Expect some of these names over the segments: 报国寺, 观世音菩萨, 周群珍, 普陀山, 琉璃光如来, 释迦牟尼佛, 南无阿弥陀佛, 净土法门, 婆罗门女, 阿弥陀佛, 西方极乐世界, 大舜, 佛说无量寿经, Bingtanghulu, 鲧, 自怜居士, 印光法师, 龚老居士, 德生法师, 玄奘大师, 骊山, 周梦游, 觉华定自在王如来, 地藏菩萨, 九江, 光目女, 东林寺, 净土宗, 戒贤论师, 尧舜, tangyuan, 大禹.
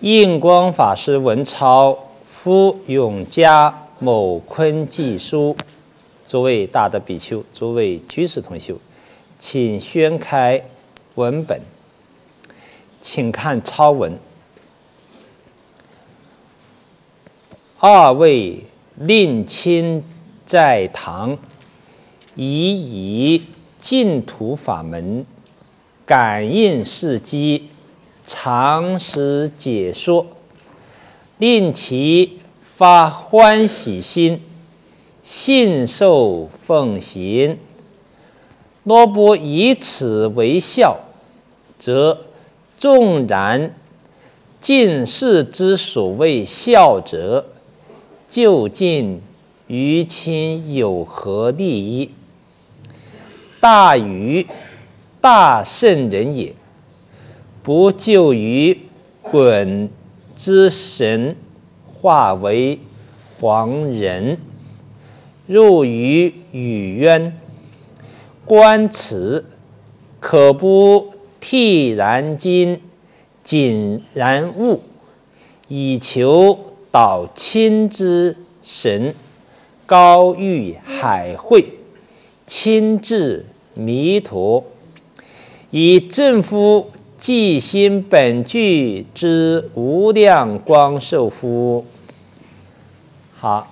印光法师文钞夫永嘉某坤寄书，诸位大德比丘，诸位居士同修，请宣开文本，请看钞文。二位令亲在堂，以净土法门感应事机。 常时解说，令其发欢喜心，信受奉行。若不以此为孝，则纵然尽世之所谓孝者，究竟于亲有何利益？大于大圣人也。 不就于鲧之神化为黄人，入于禹渊，观此，可不惕然惊，谨然悟，以求导亲之神，高于海会，亲至弥陀，以正夫。 即心本具之无量光寿夫。好，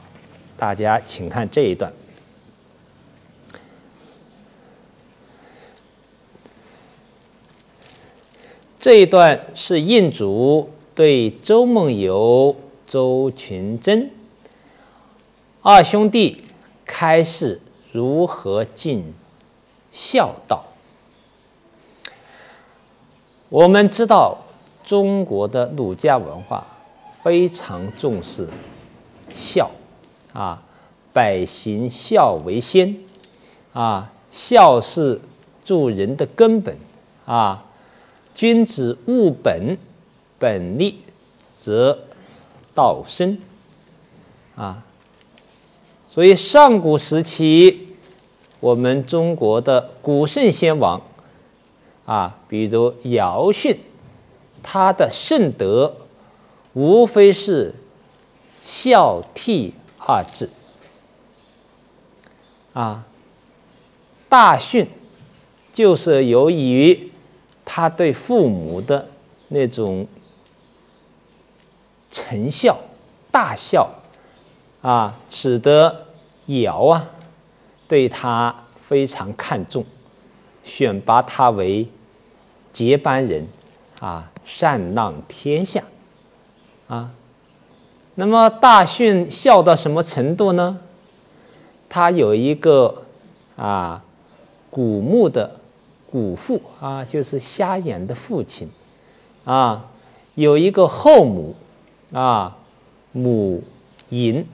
大家请看这一段。这一段是印祖对周梦游、周群珍二兄弟开示如何尽孝道。 我们知道，中国的儒家文化非常重视孝，百行孝为先，孝是做人的根本，君子务本，本立则道生，所以上古时期，我们中国的古圣先王。 比如尧舜，他的圣德无非是孝悌二字。大舜就是由于他对父母的那种诚孝、大孝，使得尧对他非常看重，选拔他为。 接班人，禅让天下，那么大舜孝到什么程度呢？他有一个古墓的古父就是瞎眼的父亲，有一个后母，母淫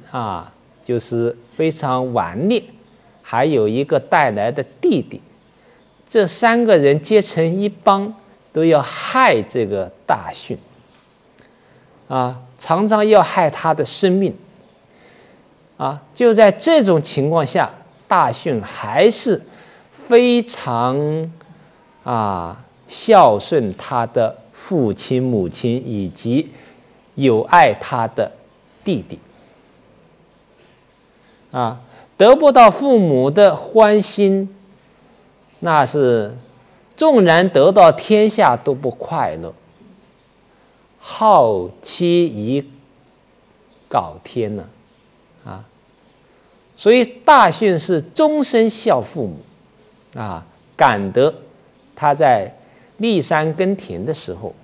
就是非常顽劣，还有一个带来的弟弟。 这三个人结成一帮，都要害这个大舜，常常要害他的生命，就在这种情况下，大舜还是非常孝顺他的父亲、母亲以及友爱他的弟弟，得不到父母的欢心。 那是纵然得到天下都不快乐，好妻以搞天呢，所以大舜是终身孝父母，感得他在骊山耕田的时候，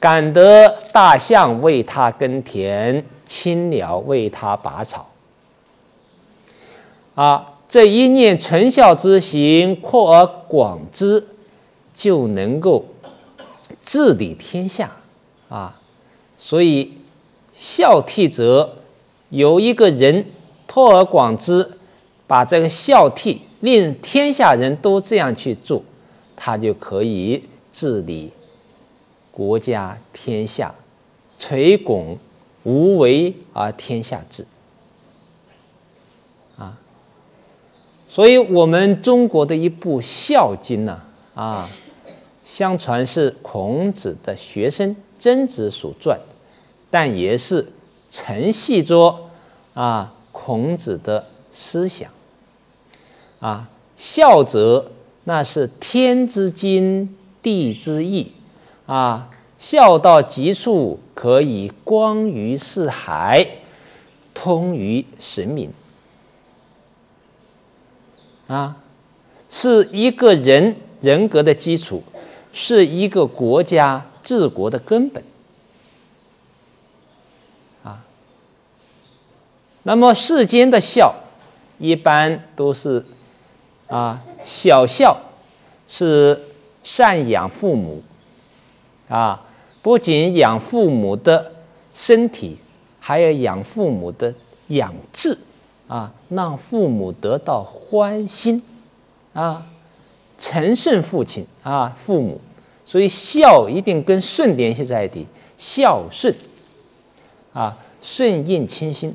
感得大象为他耕田，青鸟为他拔草，这一念存孝之行，扩而广之，就能够治理天下，所以孝悌者，由一个人拓而广之，把这个孝悌令天下人都这样去做，他就可以治理国家天下，垂拱无为而天下治。 所以，我们中国的一部《孝经》相传是孔子的学生增值所传，但也是承袭着孔子的思想。孝则那是天之经，地之义。孝到极处，可以光于四海，通于神明。是一个人人格的基础，是一个国家治国的根本。那么世间的孝，一般都是小孝是赡养父母，不仅养父母的身体，还要养父母的养志，让父母得到欢心，承顺父母。所以孝一定跟顺联系在一起，孝顺，顺应亲心。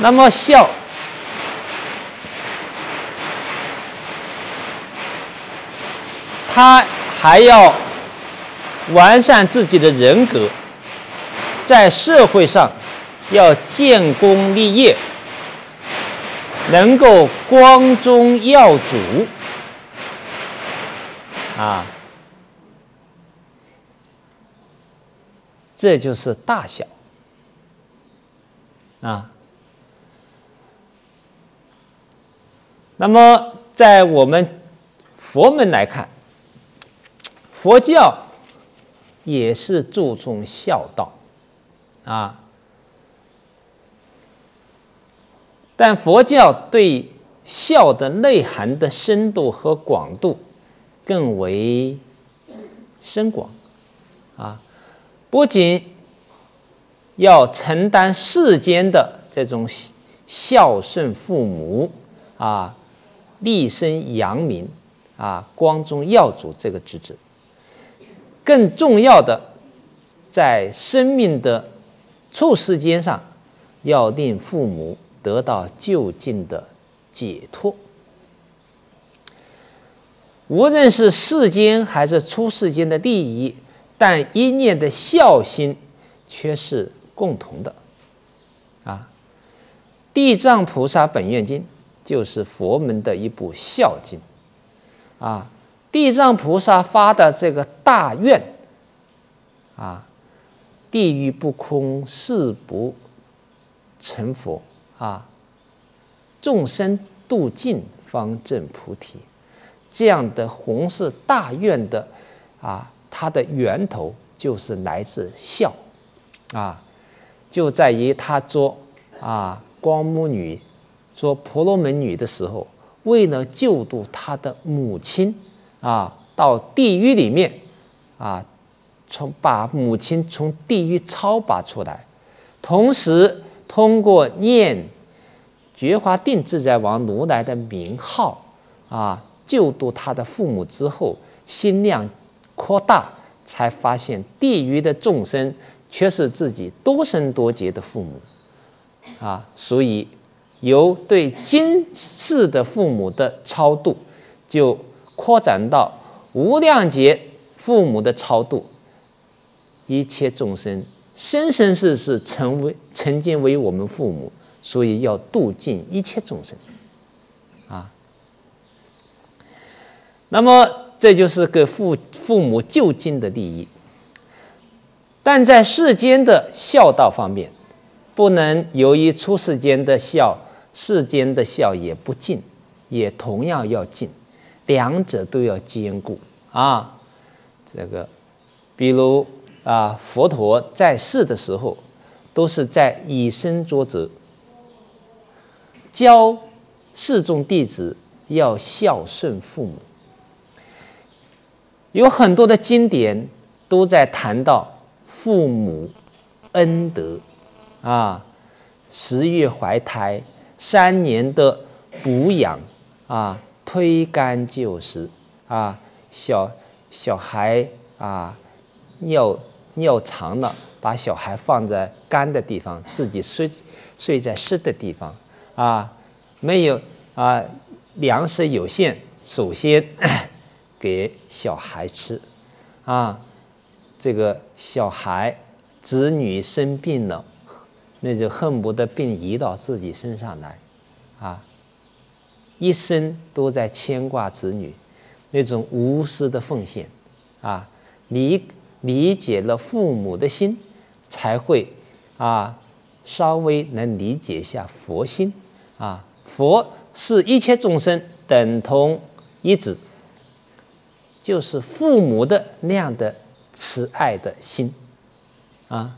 那么他还要完善自己的人格，在社会上要建功立业，能够光宗耀祖。这就是大孝。那么，在我们佛门来看，佛教也是注重孝道，但佛教对孝的内涵的深度和广度更为深广，不仅要承担世间的这种孝顺父母，立身扬名，光宗耀祖这个职责，更重要的，在生命的处世间上，要令父母得到就近的解脱。无论是世间还是出世间的利益，但一念的孝心却是共同的。地藏菩萨本愿经就是佛门的一部孝经。地藏菩萨发的这个大愿，地狱不空，誓不成佛，众生度尽，方证菩提。这样的弘誓大愿的，它的源头就是来自孝，就在于他做光目女，做婆罗门女的时候，为了救度她的母亲，到地狱里面，把母亲从地狱超拔出来，同时通过念觉华定自在王如来的名号，救度她的父母之后，心量扩大，才发现地狱的众生却是自己多生多劫的父母，所以由对今世的父母的超度，就扩展到无量劫父母的超度，一切众生生生世世曾经为我们父母，所以要度尽一切众生。那么这就是给父母就近的利益。但在世间的孝道方面，不能由于出世间的孝，世间的孝也不尽，也同样要尽，两者都要兼顾。比如佛陀在世的时候，都是在以身作则，教世众弟子要孝顺父母。有很多的经典都在谈到父母恩德。10月怀胎，3年的补养，推肝救食，小孩尿长了，把小孩放在干的地方，自己睡在湿的地方，没有粮食有限，首先给小孩吃，啊，这个小孩子女生病了，那就恨不得病移到自己身上来，啊，一生都在牵挂子女，那种无私的奉献，啊，理解了父母的心，才会啊稍微能理解一下佛心，啊，佛是一切众生等同一子。 就是父母的那样的慈爱的心，啊，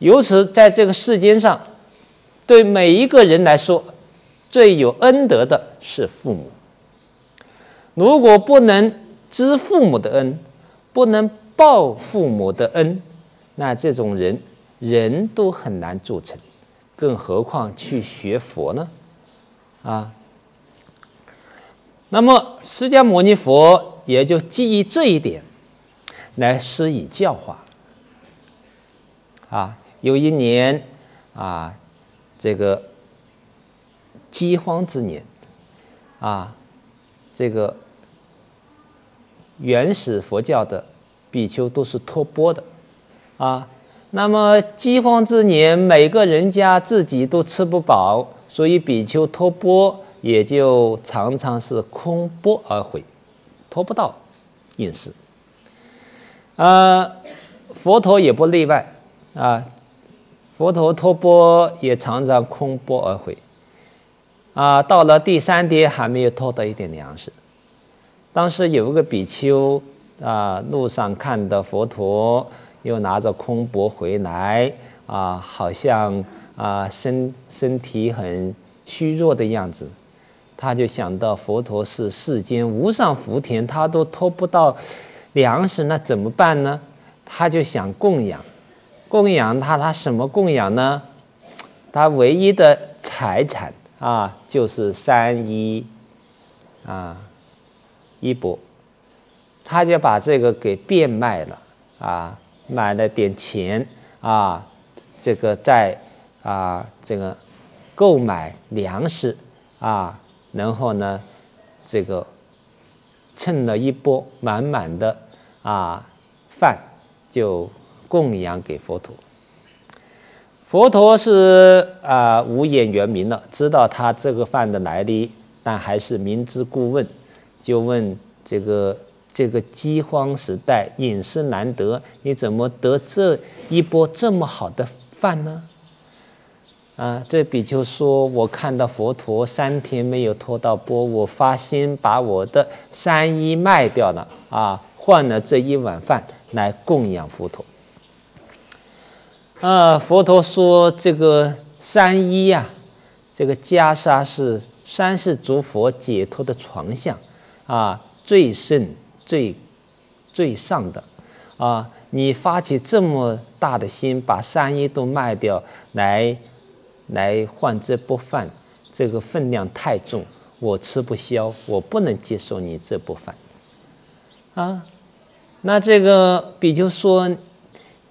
由此在这个世间上，对每一个人来说，最有恩德的是父母。如果不能知父母的恩，不能报父母的恩，那这种人人都很难做成，更何况去学佛呢？啊，那么释迦牟尼佛。 也就基于这一点，来施以教化。啊，有一年，啊，这个饥荒之年，啊，这个原始佛教的比丘都是托钵的，啊，那么饥荒之年，每个人家自己都吃不饱，所以比丘托钵也就常常是空钵而回。 托不到饮食，佛陀也不例外啊。佛陀托钵也常常空钵而回啊。到了第三天还没有托到一点粮食。当时有一个比丘啊，路上看到佛陀又拿着空钵回来啊，好像啊身体很虚弱的样子。 他就想到佛陀是世间无上福田，他都托不到粮食，那怎么办呢？他就想供养，供养他，他什么供养呢？他唯一的财产啊，就是三衣啊衣钵，他就把这个给变卖了啊，买了点钱啊，这个在啊这个购买粮食啊。 然后呢，这个趁了一波满满的啊饭，就供养给佛陀。佛陀是啊无眼圆明了，知道他这个饭的来历，但还是明知故问，就问这个饥荒时代饮食难得，你怎么得这一波这么好的饭呢？ 啊，这比丘说：“我看到佛陀3天没有托到钵，我发心把我的三衣卖掉了啊，换了这一碗饭来供养佛陀。”啊，佛陀说：“这个三衣呀、啊，这个袈裟是三世诸佛解脱的床像啊，最盛最上的啊，你发起这么大的心，把三衣都卖掉来。” 来换这波饭，这个分量太重，我吃不消，我不能接受你这波饭。啊，那这个比丘说，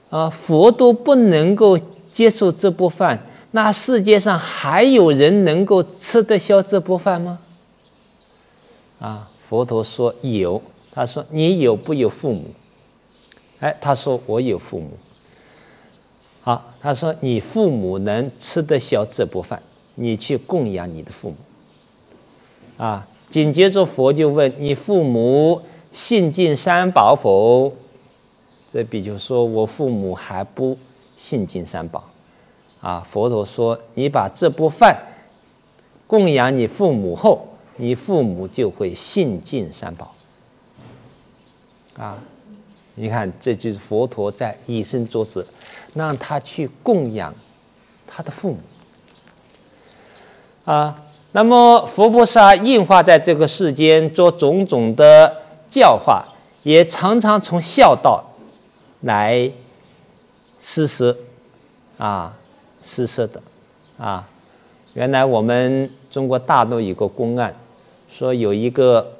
啊，佛都不能够接受这波饭，那世界上还有人能够吃得消这波饭吗？啊，佛陀说有，他说你有不有父母？哎，他说我有父母。 好，他说：“你父母能吃得消这波饭，你去供养你的父母。”啊，紧接着佛就问：“你父母信敬三宝否？”这比丘说：“我父母还不信敬三宝。”啊，佛陀说：“你把这波饭供养你父母后，你父母就会信敬三宝。”啊，你看，这就是佛陀在以身作则。 让他去供养他的父母啊，那么佛菩萨应化在这个世间做种种的教化，也常常从孝道来施舍的啊。原来我们中国大陆有个公案，说有一个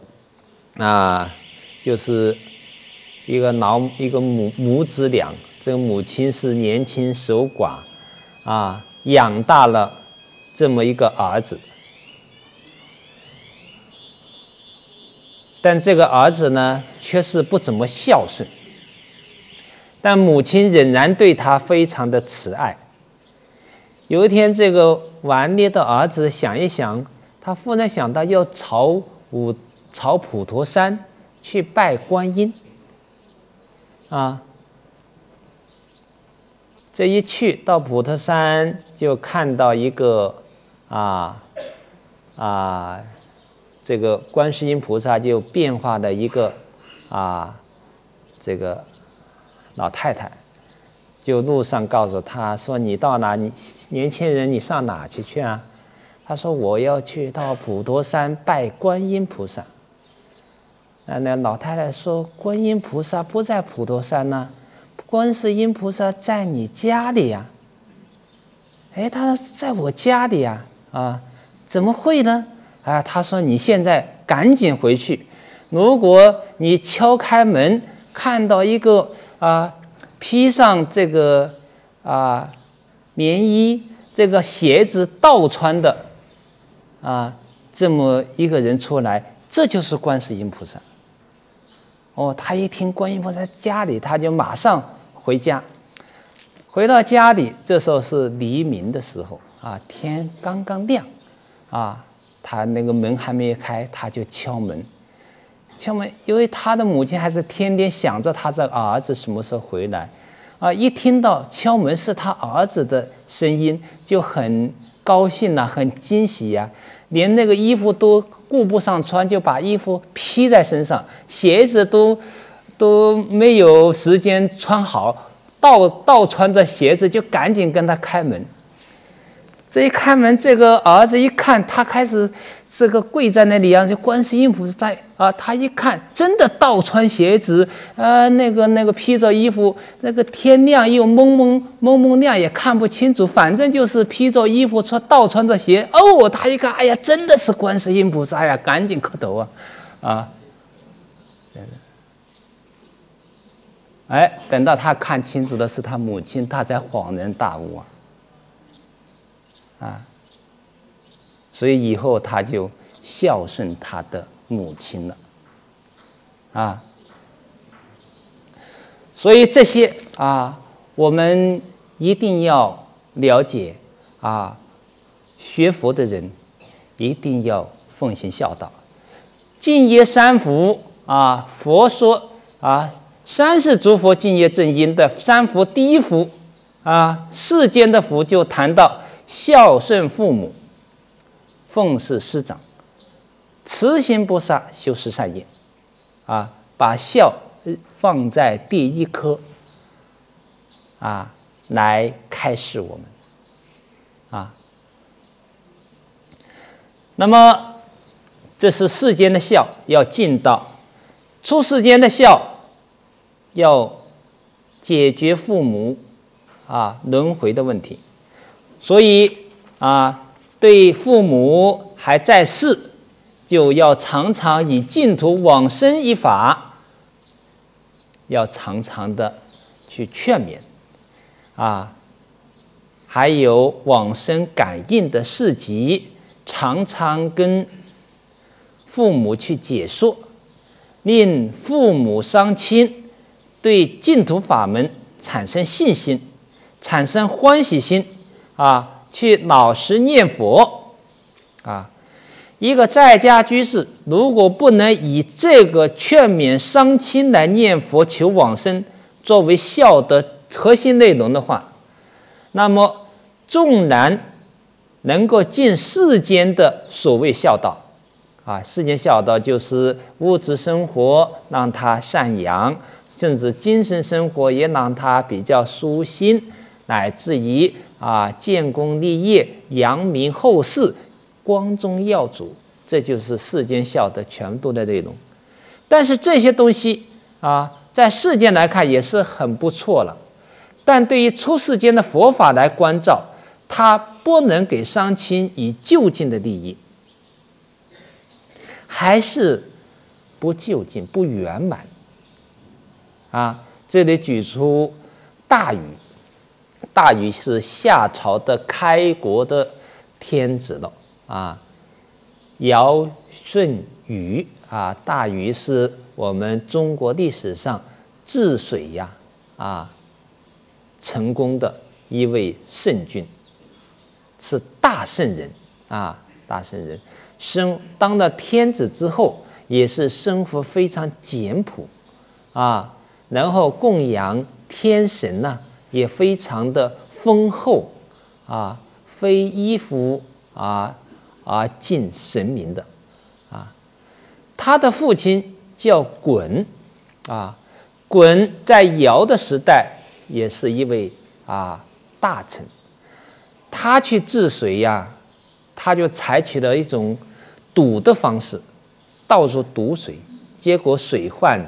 啊，就是一个母子俩。 这个母亲是年轻守寡，啊，养大了这么一个儿子。但这个儿子呢，却是不怎么孝顺。但母亲仍然对他非常的慈爱。有一天，这个顽劣的儿子想一想，他忽然想到要朝普陀山去拜观音。啊，这一去到普陀山，就看到一个这个观世音菩萨就变化的一个这个老太太，就路上告诉他说：“你到哪？年轻人，你上哪去去啊？”他说：“我要去到普陀山拜观音菩萨。”那老太太说：“观音菩萨不在普陀山呢，观世音菩萨在你家里呀。”哎，他说：“在我家里呀，怎么会呢？”啊，他说：“你现在赶紧回去，如果你敲开门看到一个披上这个棉衣、这个鞋子倒穿的这么一个人出来，这就是观世音菩萨。”哦，他一听观音菩萨家里，他就马上回家。回到家里，这时候是黎明的时候天刚刚亮他那个门还没开，他就敲门，因为他的母亲还是天天想着他这儿子什么时候回来，一听到敲门是他儿子的声音，就很高兴呐，很惊喜呀，连那个衣服都顾不上穿，就把衣服披在身上，鞋子都没有时间穿好，倒穿着鞋子就赶紧跟他开门。这一开门，这个儿子一看，他开始这个跪在那里啊，就观世音菩萨在他一看，真的倒穿鞋子，那个披着衣服，那个天亮又蒙蒙亮，也看不清楚，反正就是披着衣服倒穿着鞋。哦，他一看，哎呀，真的是观世音菩萨呀，赶紧磕头啊！哎，等到他看清楚的是他母亲，他才恍然大悟啊！所以以后他就孝顺他的母亲了，所以这些我们一定要了解学佛的人一定要奉行孝道，敬业三福佛说三世诸佛敬业正因的三福，第一福世间的福就谈到。孝顺父母，奉事师长，慈行不杀，修十善业，把孝放在第一科，来开示我们，那么这是世间的孝要尽到，出世间的孝要解决父母轮回的问题。所以对父母还在世，就要常常以净土往生一法，要常常的去劝勉还有往生感应的事迹，常常跟父母去解说，令父母双亲对净土法门产生信心，产生欢喜心。去老实念佛一个在家居士如果不能以这个劝勉伤亲来念佛求往生作为孝的核心内容的话，那么纵然能够尽世间的所谓孝道世间孝道就是物质生活让他善养，甚至精神生活也让他比较舒心，乃至于建功立业、扬名后世、光宗耀祖，这就是世间孝的全部的内容。但是这些东西在世间来看也是很不错了，但对于出世间的佛法来关照，它不能给伤亲以究竟的利益，还是不究竟、不圆满这里举出大禹。大禹是夏朝的开国的天子了尧舜禹啊，大禹是我们中国历史上治水呀成功的一位圣君，是大圣人啊，大圣人当了天子之后，也是生活非常简朴啊，然后供养天神呢、也非常的丰厚啊，非依附啊而敬神明的啊。他的父亲叫鲧啊，鲧在尧的时代。 也是一位大臣，他去治水呀，他就采取了一种堵的方式，到处堵水，结果水患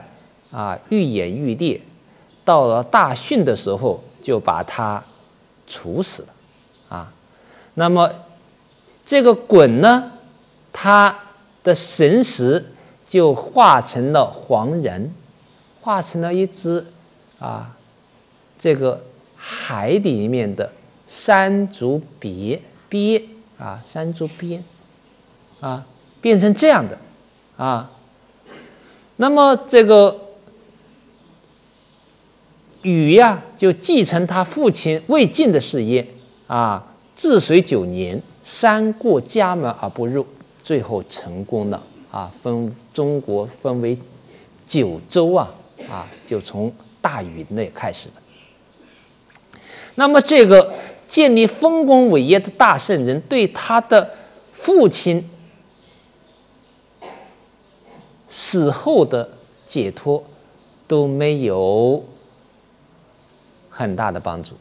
愈演愈烈，到了大汛的时候就把他处死了啊。那么这个鲧呢，他的神识就化成了黄人，化成了一只这个海里面的山竹鳖啊，山竹鳖啊，变成这样的啊。那么这个禹呀，就继承他父亲魏晋的事业啊，治水9年，山过家门而不入，最后成功了啊，分中国分为9州啊，就从大禹那开始了。 那么，这个建立丰功伟业的大圣人，对他的父亲死后的解脱都没有很大的帮助，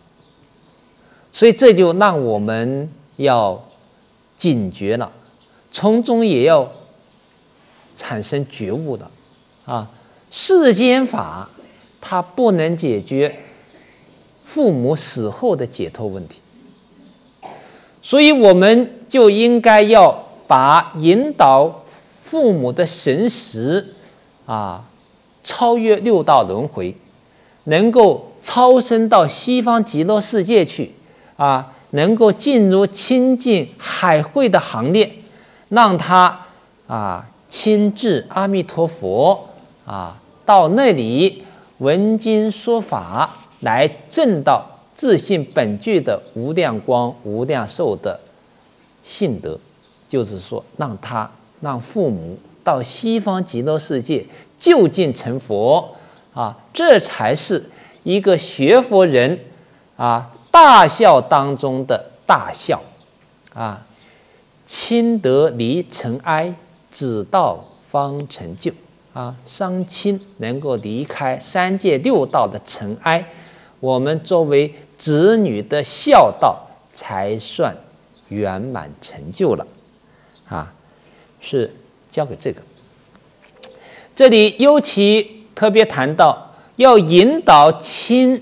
所以这就让我们要警觉了，从中也要产生觉悟了啊！世间法它不能解决 父母死后的解脱问题，所以我们就应该要把引导父母的神识超越6道轮回，能够超生到西方极乐世界去能够进入清净海会的行列，让他亲至阿弥陀佛到那里闻经说法。 来证到自性本具的无量光、无量寿的性德，就是说，让父母到西方极乐世界就近成佛这才是一个学佛人大孝当中的大孝亲德离尘埃，子道方成就伤亲能够离开3界6道的尘埃。 我们作为子女的孝道才算圆满成就了，是交给这个。这里尤其特别谈到，要引导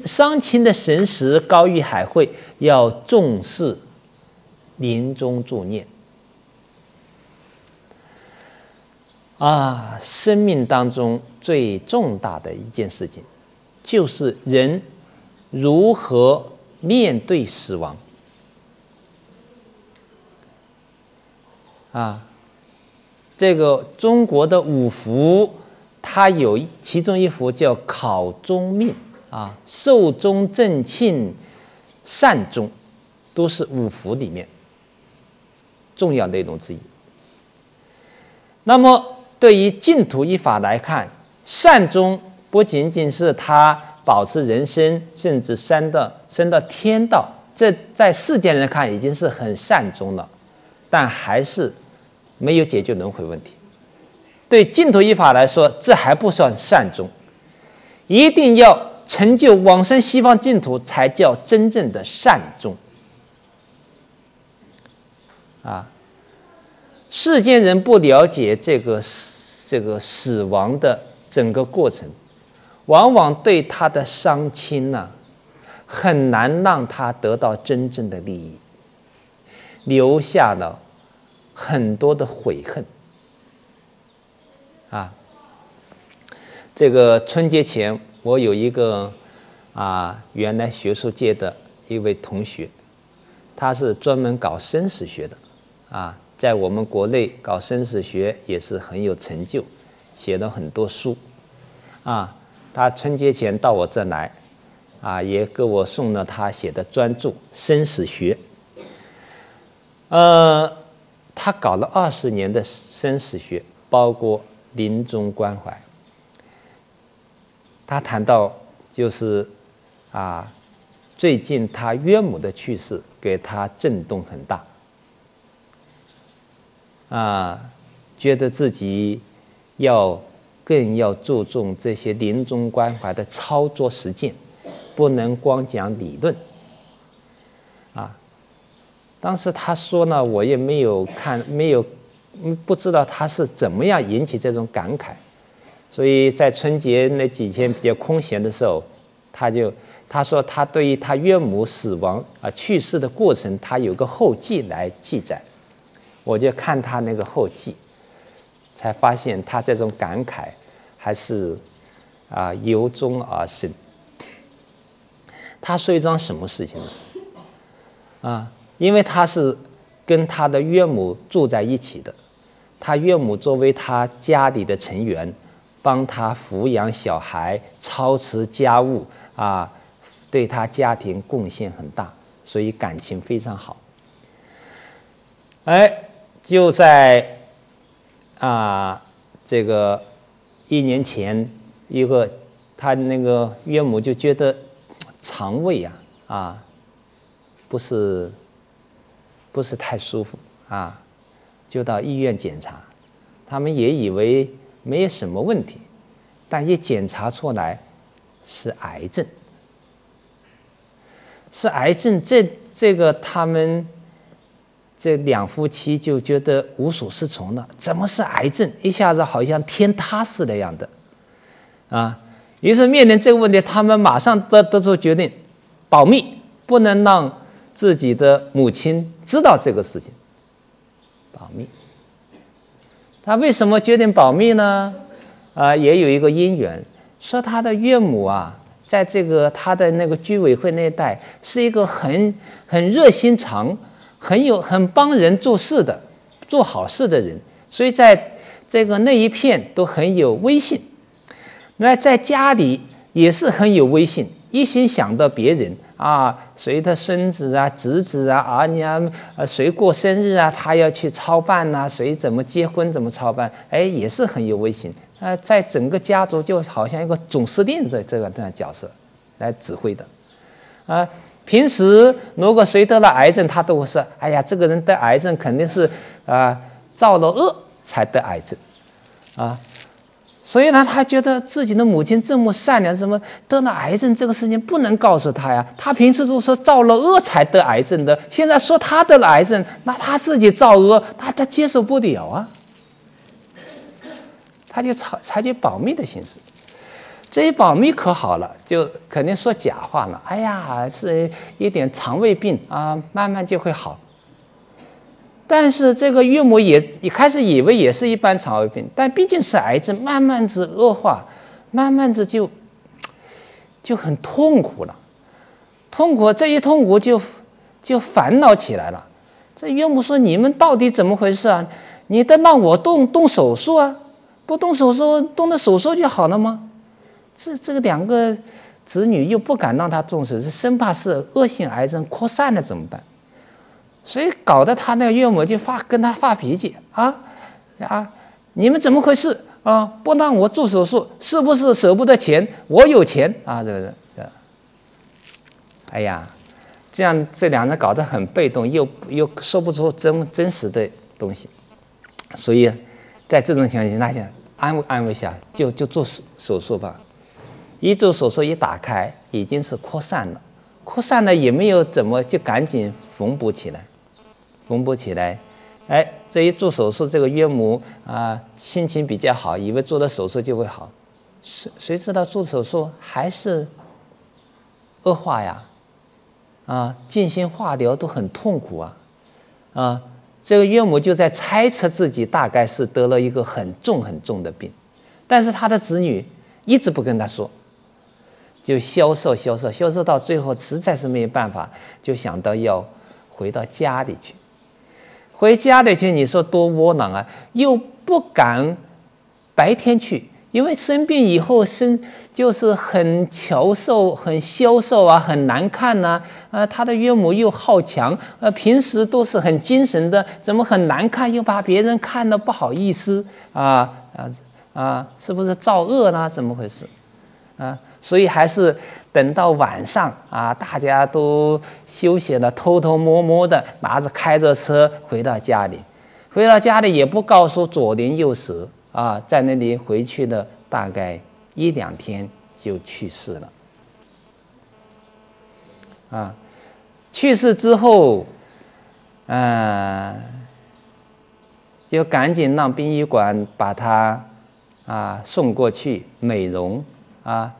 伤亲的神识高于海会，要重视临终助念。生命当中最重大的一件事情，就是人 如何面对死亡？这个中国的5幅，它有其中一幅叫“考中命”寿终正寝、善终，都是5幅里面重要内容之一。那么，对于净土一法来看，善终不仅仅是它 保持人生，甚至升到天道，这在世间人看已经是很善终了，但还是没有解决轮回问题。对净土一法来说，这还不算善终，一定要成就往生西方净土，才叫真正的善终。世间人不了解这个死亡的整个过程， 往往对他的伤亲呢，很难让他得到真正的利益，留下了很多的悔恨。这个春节前，我有一个原来学术界的一位同学，他是专门搞生死学的，在我们国内搞生死学也是很有成就，写了很多书，啊，他春节前到我这来，啊，也给我送了他写的专著《生死学》。他搞了20年的生死学，包括临终关怀。他谈到就是啊，最近他岳母的去世给他震动很大，啊，觉得自己更要注重这些临终关怀的操作实践，不能光讲理论。啊，当时他说呢，我也没有看，不知道他是怎么样引起这种感慨。所以在春节那几天比较空闲的时候，他说他对于他岳母死亡啊去世的过程，他有个后记来记载。我就看他那个后记，才发现他这种感慨还是啊由衷而生。他说一桩什么事情呢？啊，因为他是跟他的岳母住在一起的，他岳母作为他家里的成员，帮他抚养小孩、操持家务啊，对他家庭贡献很大，所以感情非常好。哎，就在啊这个1年前，他那个岳母就觉得肠胃啊不是太舒服啊，就到医院检查，他们也以为没有什么问题，但一检查出来是癌症，是癌症。这个他们这两夫妻就觉得无所适从了，怎么是癌症？一下子好像天塌似的样的，啊！于是面临这个问题，他们马上得出决定，保密，不能让自己的母亲知道这个事情，保密。他为什么决定保密呢？也有一个因缘，说他的岳母啊，在这个他的那个居委会那一带，是一个很热心肠、很帮人做事的、做好事的人，所以在这个那一片都很有威信。那在家里也是很有威信，一心想到别人啊，谁的孙子啊、侄子啊、儿女啊，谁过生日啊，他要去操办呐、啊，谁怎么结婚怎么操办，哎，也是很有威信。在整个家族就好像一个总司令的这样角色来指挥的，啊，平时如果谁得了癌症，他都会说，哎呀，这个人得癌症肯定是啊造了恶才得癌症，啊。所以呢，他觉得自己的母亲这么善良，怎么得了癌症这个事情不能告诉他呀？他平时都说造了恶才得癌症的，现在说他得了癌症，那他自己造恶，他接受不了啊。他就采取保密的形式，这一保密可好了，就肯定说假话了。哎呀，是一点肠胃病啊，慢慢就会好。但是这个岳母也开始以为也是一般肠胃病，但毕竟是癌症，慢慢的恶化，慢慢的就很痛苦了，这一痛苦就烦恼起来了。这岳母说：“你们到底怎么回事啊？你得让我动手术啊，不动手术，动了手术就好了吗？”这个两个子女又不敢让他动手术，生怕是恶性癌症扩散了怎么办？所以搞得他那个岳母就跟他发脾气啊！你们怎么回事啊？不让我做手术，是不是舍不得钱？我有钱啊！这，哎呀，这样这两人搞得很被动，又说不出真实的东西，所以在这种情况下，他想安慰下，就做手术吧。一做手术一打开，已经是扩散了也没有怎么，就赶紧缝补起来，哎，这一做手术，这个岳母啊心情比较好，以为做了手术就会好，谁知道做手术还是恶化呀，啊，进行化疗都很痛苦啊，这个岳母就在猜测自己大概是得了一个很重的病，但是她的子女一直不跟她说。就消瘦到最后实在是没有办法，就想到要回到家里去。回家里去，你说多窝囊啊！又不敢白天去，因为生病以后就是很憔瘦、很消瘦啊，很难看呐、啊。他的岳母又好强，平时都是很精神的，怎么很难看，又把别人看得不好意思是不是造恶呢？怎么回事？所以还是等到晚上啊，大家都休息了，偷偷摸摸的开着车回到家里，回到家里也不告诉左邻右舍啊，在那里回去了大概1-2天就去世了。去世之后，就赶紧让殡仪馆把他送过去美容。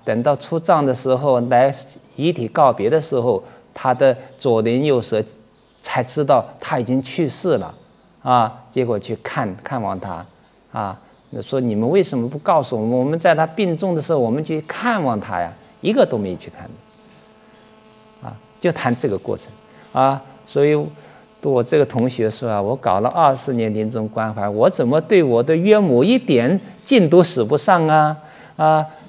等到出葬的时候，来遗体告别的时候，他的左邻右舍才知道他已经去世了，结果去看望他，说你们为什么不告诉我们？我们在他病重的时候，我们去看望他呀，一个都没去看，就谈这个过程，所以我这个同学说我搞了20年临终关怀，我怎么对我的岳母一点劲都使不上啊？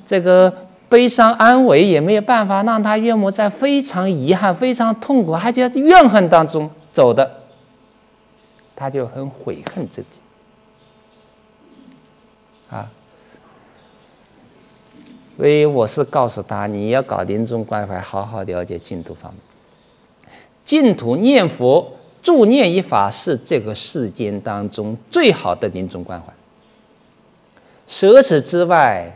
这个悲伤安慰也没有办法让他岳母在非常遗憾、非常痛苦，还在怨恨当中走的，他就很悔恨自己。所以我是告诉他，你要搞临终关怀，好好了解净土方面。净土念佛、助念一法是这个世间当中最好的临终关怀。舍此之外，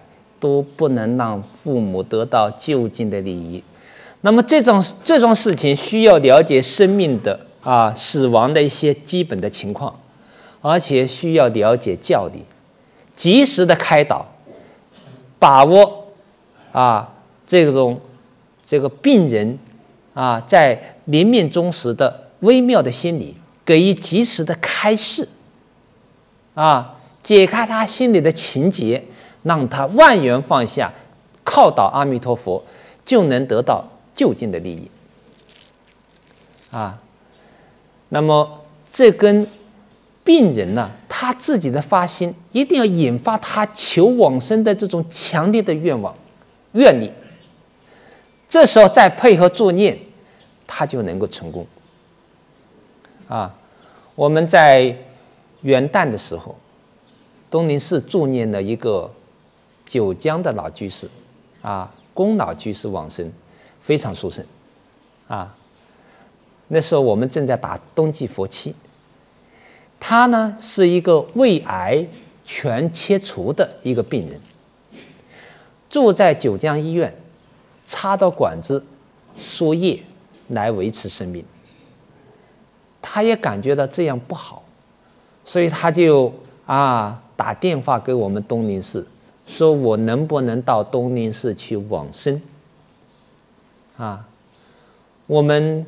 都不能让父母得到就近的利益。那么这种事情需要了解生命的死亡的一些基本的情况，而且需要了解教理，及时的开导，把握这个病人在临命终时的微妙的心理，给予及时的开示，解开他心里的情结。让他万缘放下，靠倒阿弥陀佛，就能得到究竟的利益。那么这跟病人呢，他自己的发心一定要引发他求往生的这种强烈的愿力，这时候再配合助念，他就能够成功。我们在元旦的时候，东林寺助念了一个九江的老居士，龚老居士往生，非常殊胜，那时候我们正在打冬季佛七，他呢是一个胃癌全切除的一个病人，住在九江医院，插到管子输液来维持生命。他也感觉到这样不好，所以他就打电话给我们东林寺，说我能不能到东林寺去往生？我们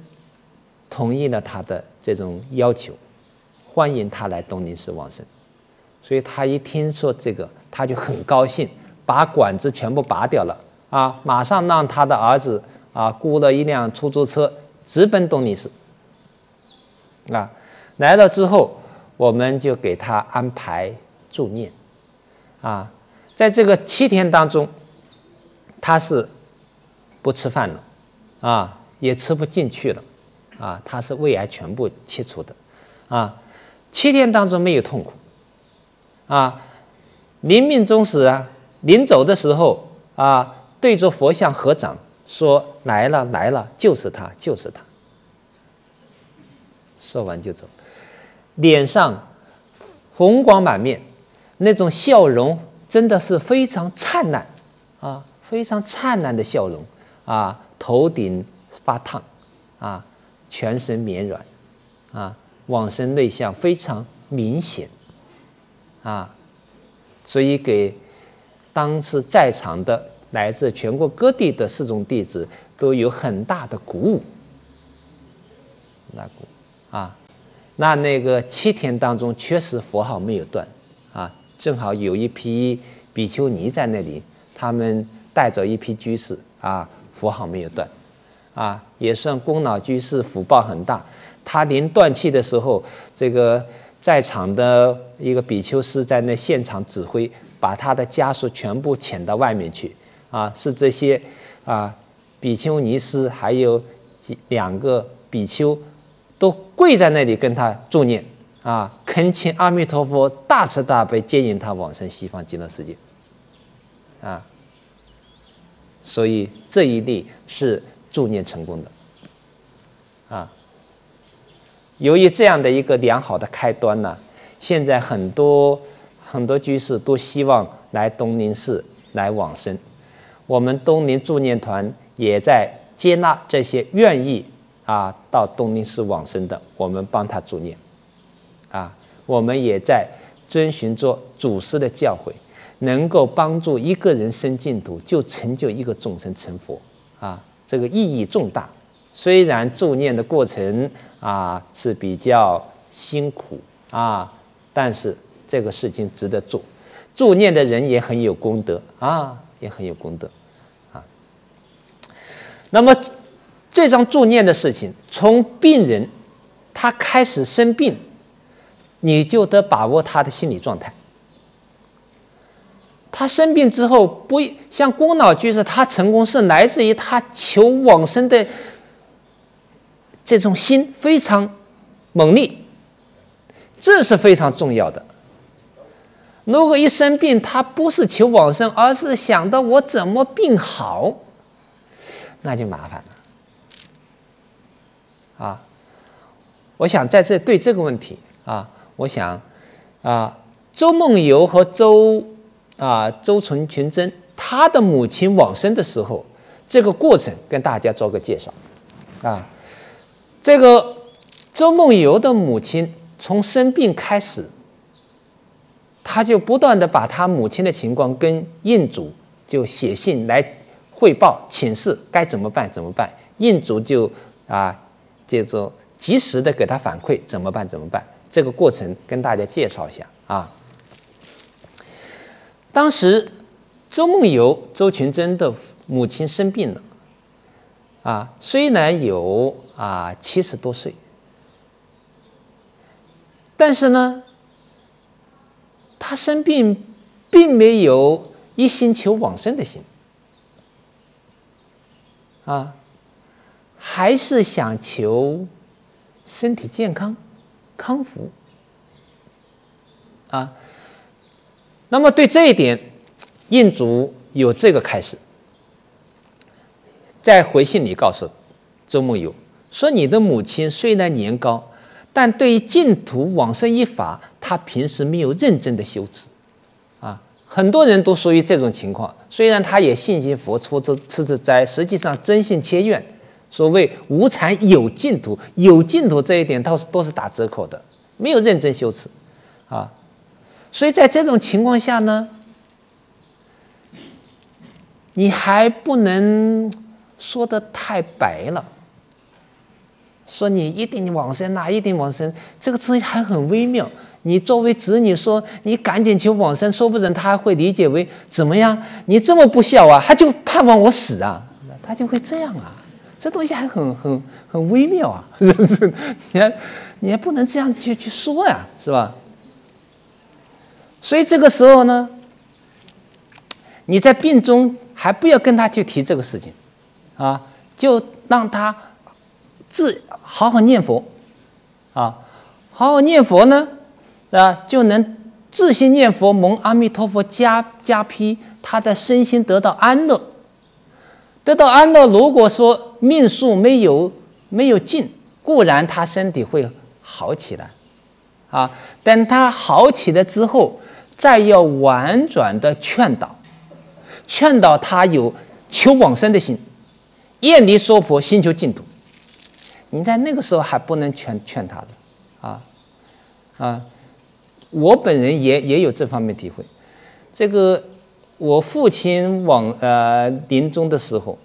同意了他的这种要求，欢迎他来东林寺往生。所以他一听说这个，他就很高兴，把管子全部拔掉了，马上让他的儿子雇了一辆出租车，直奔东林寺。来了之后，我们就给他安排助念，在这个7天当中，他是不吃饭了，也吃不进去了，他是胃癌全部切除的，7天当中没有痛苦，临命终时临走的时候对着佛像合掌说来了来了，就是他就是他，说完就走。脸上红光满面，那种笑容真的是非常灿烂，非常灿烂的笑容，头顶发烫，全身绵软，往生内相非常明显，所以给当时在场的来自全国各地的4种弟子都有很大的鼓舞，那个7天当中，确实佛号没有断，正好有一批比丘尼在那里，他们带着一批居士，佛号没有断，也算龚老居士福报很大。他临断气的时候，这个在场的一个比丘师在那现场指挥，把他的家属全部遣到外面去，啊，是这些啊比丘尼师还有两个比丘都跪在那里跟他助念啊，恳请阿弥陀佛大慈大悲接引他往生西方极乐世界啊。所以这一例是助念成功的啊。由于这样的一个良好的开端呢，现在很多居士都希望来东林寺来往生，我们东林助念团也在接纳这些愿意啊到东林寺往生的，我们帮他助念，啊，我们也在遵循着祖师的教诲，能够帮助一个人生净土，就成就一个众生成佛，啊，这个意义重大。虽然助念的过程啊是比较辛苦啊，但是这个事情值得做，助念的人也很有功德啊，也很有功德啊。那么这桩助念的事情，从病人他开始生病，你就得把握他的心理状态。他生病之后，不像宫老居士，他成功是来自于他求往生的这种心非常猛烈，这是非常重要的。如果一生病，他不是求往生，而是想到我怎么病好，那就麻烦了。啊，我想在这对这个问题啊，我想啊，周梦游和周纯群真他的母亲往生的时候，这个过程跟大家做个介绍。啊，这个周梦游的母亲从生病开始，他就不断的把他母亲的情况跟印主就写信来汇报请示该怎么办怎么办，印主就啊这种及时的给他反馈怎么办怎么办，这个过程跟大家介绍一下啊。当时周梦游周群真的母亲生病了啊，虽然有啊70多岁，但是呢他生病并没有一心求往生的心啊，还是想求身体健康康复啊。那么对这一点，印祖有这个开始，在回信里告诉周梦游说，你的母亲虽然年高，但对于净土往生一法，他平时没有认真的修持，啊，很多人都属于这种情况。虽然他也信信佛、吃斋，实际上真信切愿，所谓无禅有净土，有净土这一点都是打折扣的，没有认真修持，啊，所以在这种情况下呢，你还不能说得太白了。说你一定往生啊，一定往生，这个东西还很微妙。你作为子女说你赶紧求往生，说不准他还会理解为怎么样？你这么不孝啊，他就盼望我死啊，他就会这样啊。这东西还很微妙啊，你还不能这样去说呀，是吧？所以这个时候呢，你在病中还不要跟他去提这个事情，啊，就让他好好念佛，啊，好好念佛呢，啊，就能自心念佛，蒙阿弥陀佛加被，他的身心得到安乐，得到安乐。如果说命数没有尽，固然他身体会好起来，啊，等他好起来之后，再要婉转的劝导他有求往生的心，厌离娑婆，心求净土。你在那个时候还不能劝他的，啊，我本人也有这方面体会。这个我父亲临终的时候，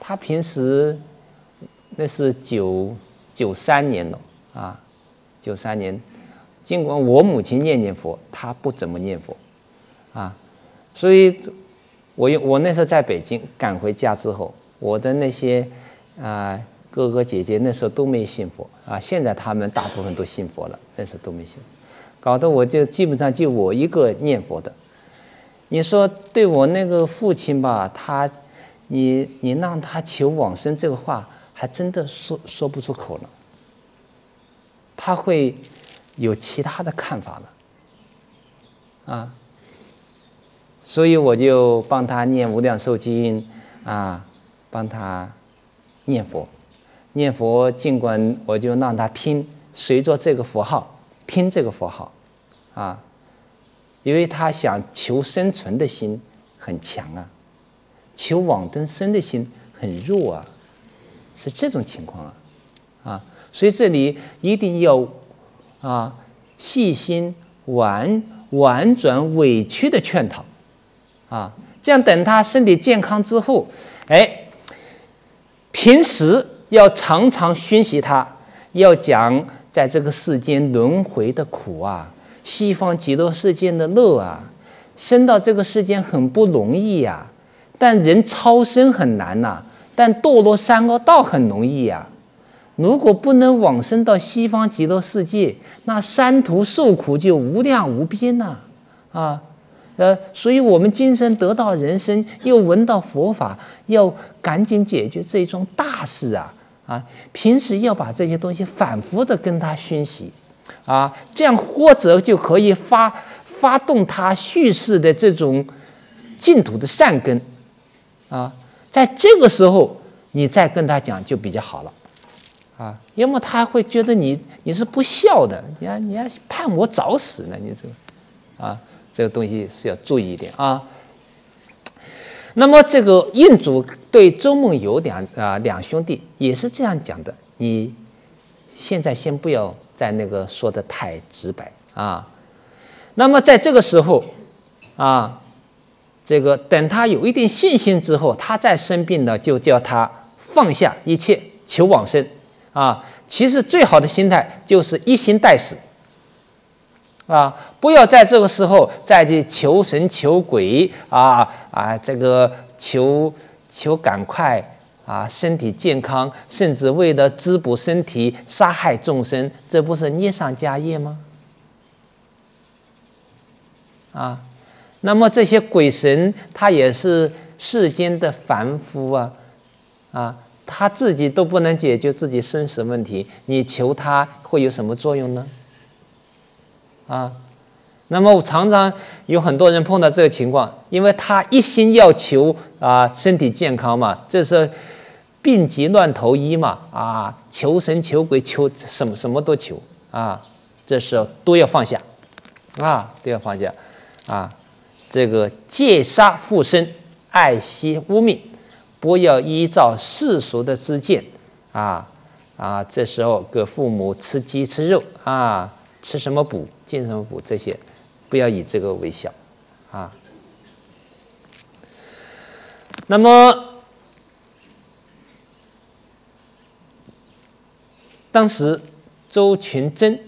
他平时那是93年了啊，93年，尽管我母亲念佛，他不怎么念佛，啊，所以我那时候在北京赶回家之后，我的那些啊。哥哥姐姐那时候都没信佛啊，现在他们大部分都信佛了，那时候都没信，搞得我就基本上就我一个念佛的。你说对我那个父亲吧，他，你让他求往生这个话，还真的说不出口了。他会有其他的看法了，啊。所以我就帮他念无量寿经，啊，帮他念佛，念佛。尽管我就让他拼，随着这个佛号拼这个佛号，啊。 因为他想求生存的心很强啊，求往生的心很弱啊，是这种情况啊，啊，所以这里一定要啊细心婉转委屈的劝导，啊，这样等他身体健康之后，哎，平时要常常熏习他，要讲在这个世间轮回的苦啊。 西方极乐世界的乐啊，生到这个世间很不容易呀、啊，但人超生很难呐、啊，但堕落三恶道很容易呀、啊。如果不能往生到西方极乐世界，那三途受苦就无量无边呐、啊，啊，所以我们今生得到人生，又闻到佛法，要赶紧解决这桩大事啊，啊，平时要把这些东西反复的跟他熏习。 啊，这样或者就可以发动他叙事的这种净土的善根，啊，在这个时候你再跟他讲就比较好了，啊，要么他会觉得你是不孝的，你要判我早死呢，你这个，啊，这个东西是要注意一点啊。那么这个印祖对周梦游两兄弟也是这样讲的，你现在先不要。 在那个说的太直白啊，那么在这个时候啊，这个等他有一点信心之后，他再生病了，就叫他放下一切求往生啊。其实最好的心态就是一心待死啊，不要在这个时候再去求神求鬼啊，这个求赶快。 啊，身体健康，甚至为了滋补身体，杀害众生，这不是孽上加业吗？啊，那么这些鬼神，他也是世间的凡夫啊，啊，他自己都不能解决自己生死问题，你求他会有什么作用呢？啊，那么我常常有很多人碰到这个情况，因为他一心要求啊身体健康嘛，这是。 病急乱投医嘛，啊，求神求鬼求什么都求啊，这时候都要放下，啊，都要放下，啊，这个戒杀护身，爱惜污命，不要依照世俗的知见，啊，这时候给父母吃鸡吃肉啊，吃什么补进什么补这些，不要以这个为孝，啊，那么。 当时周群珍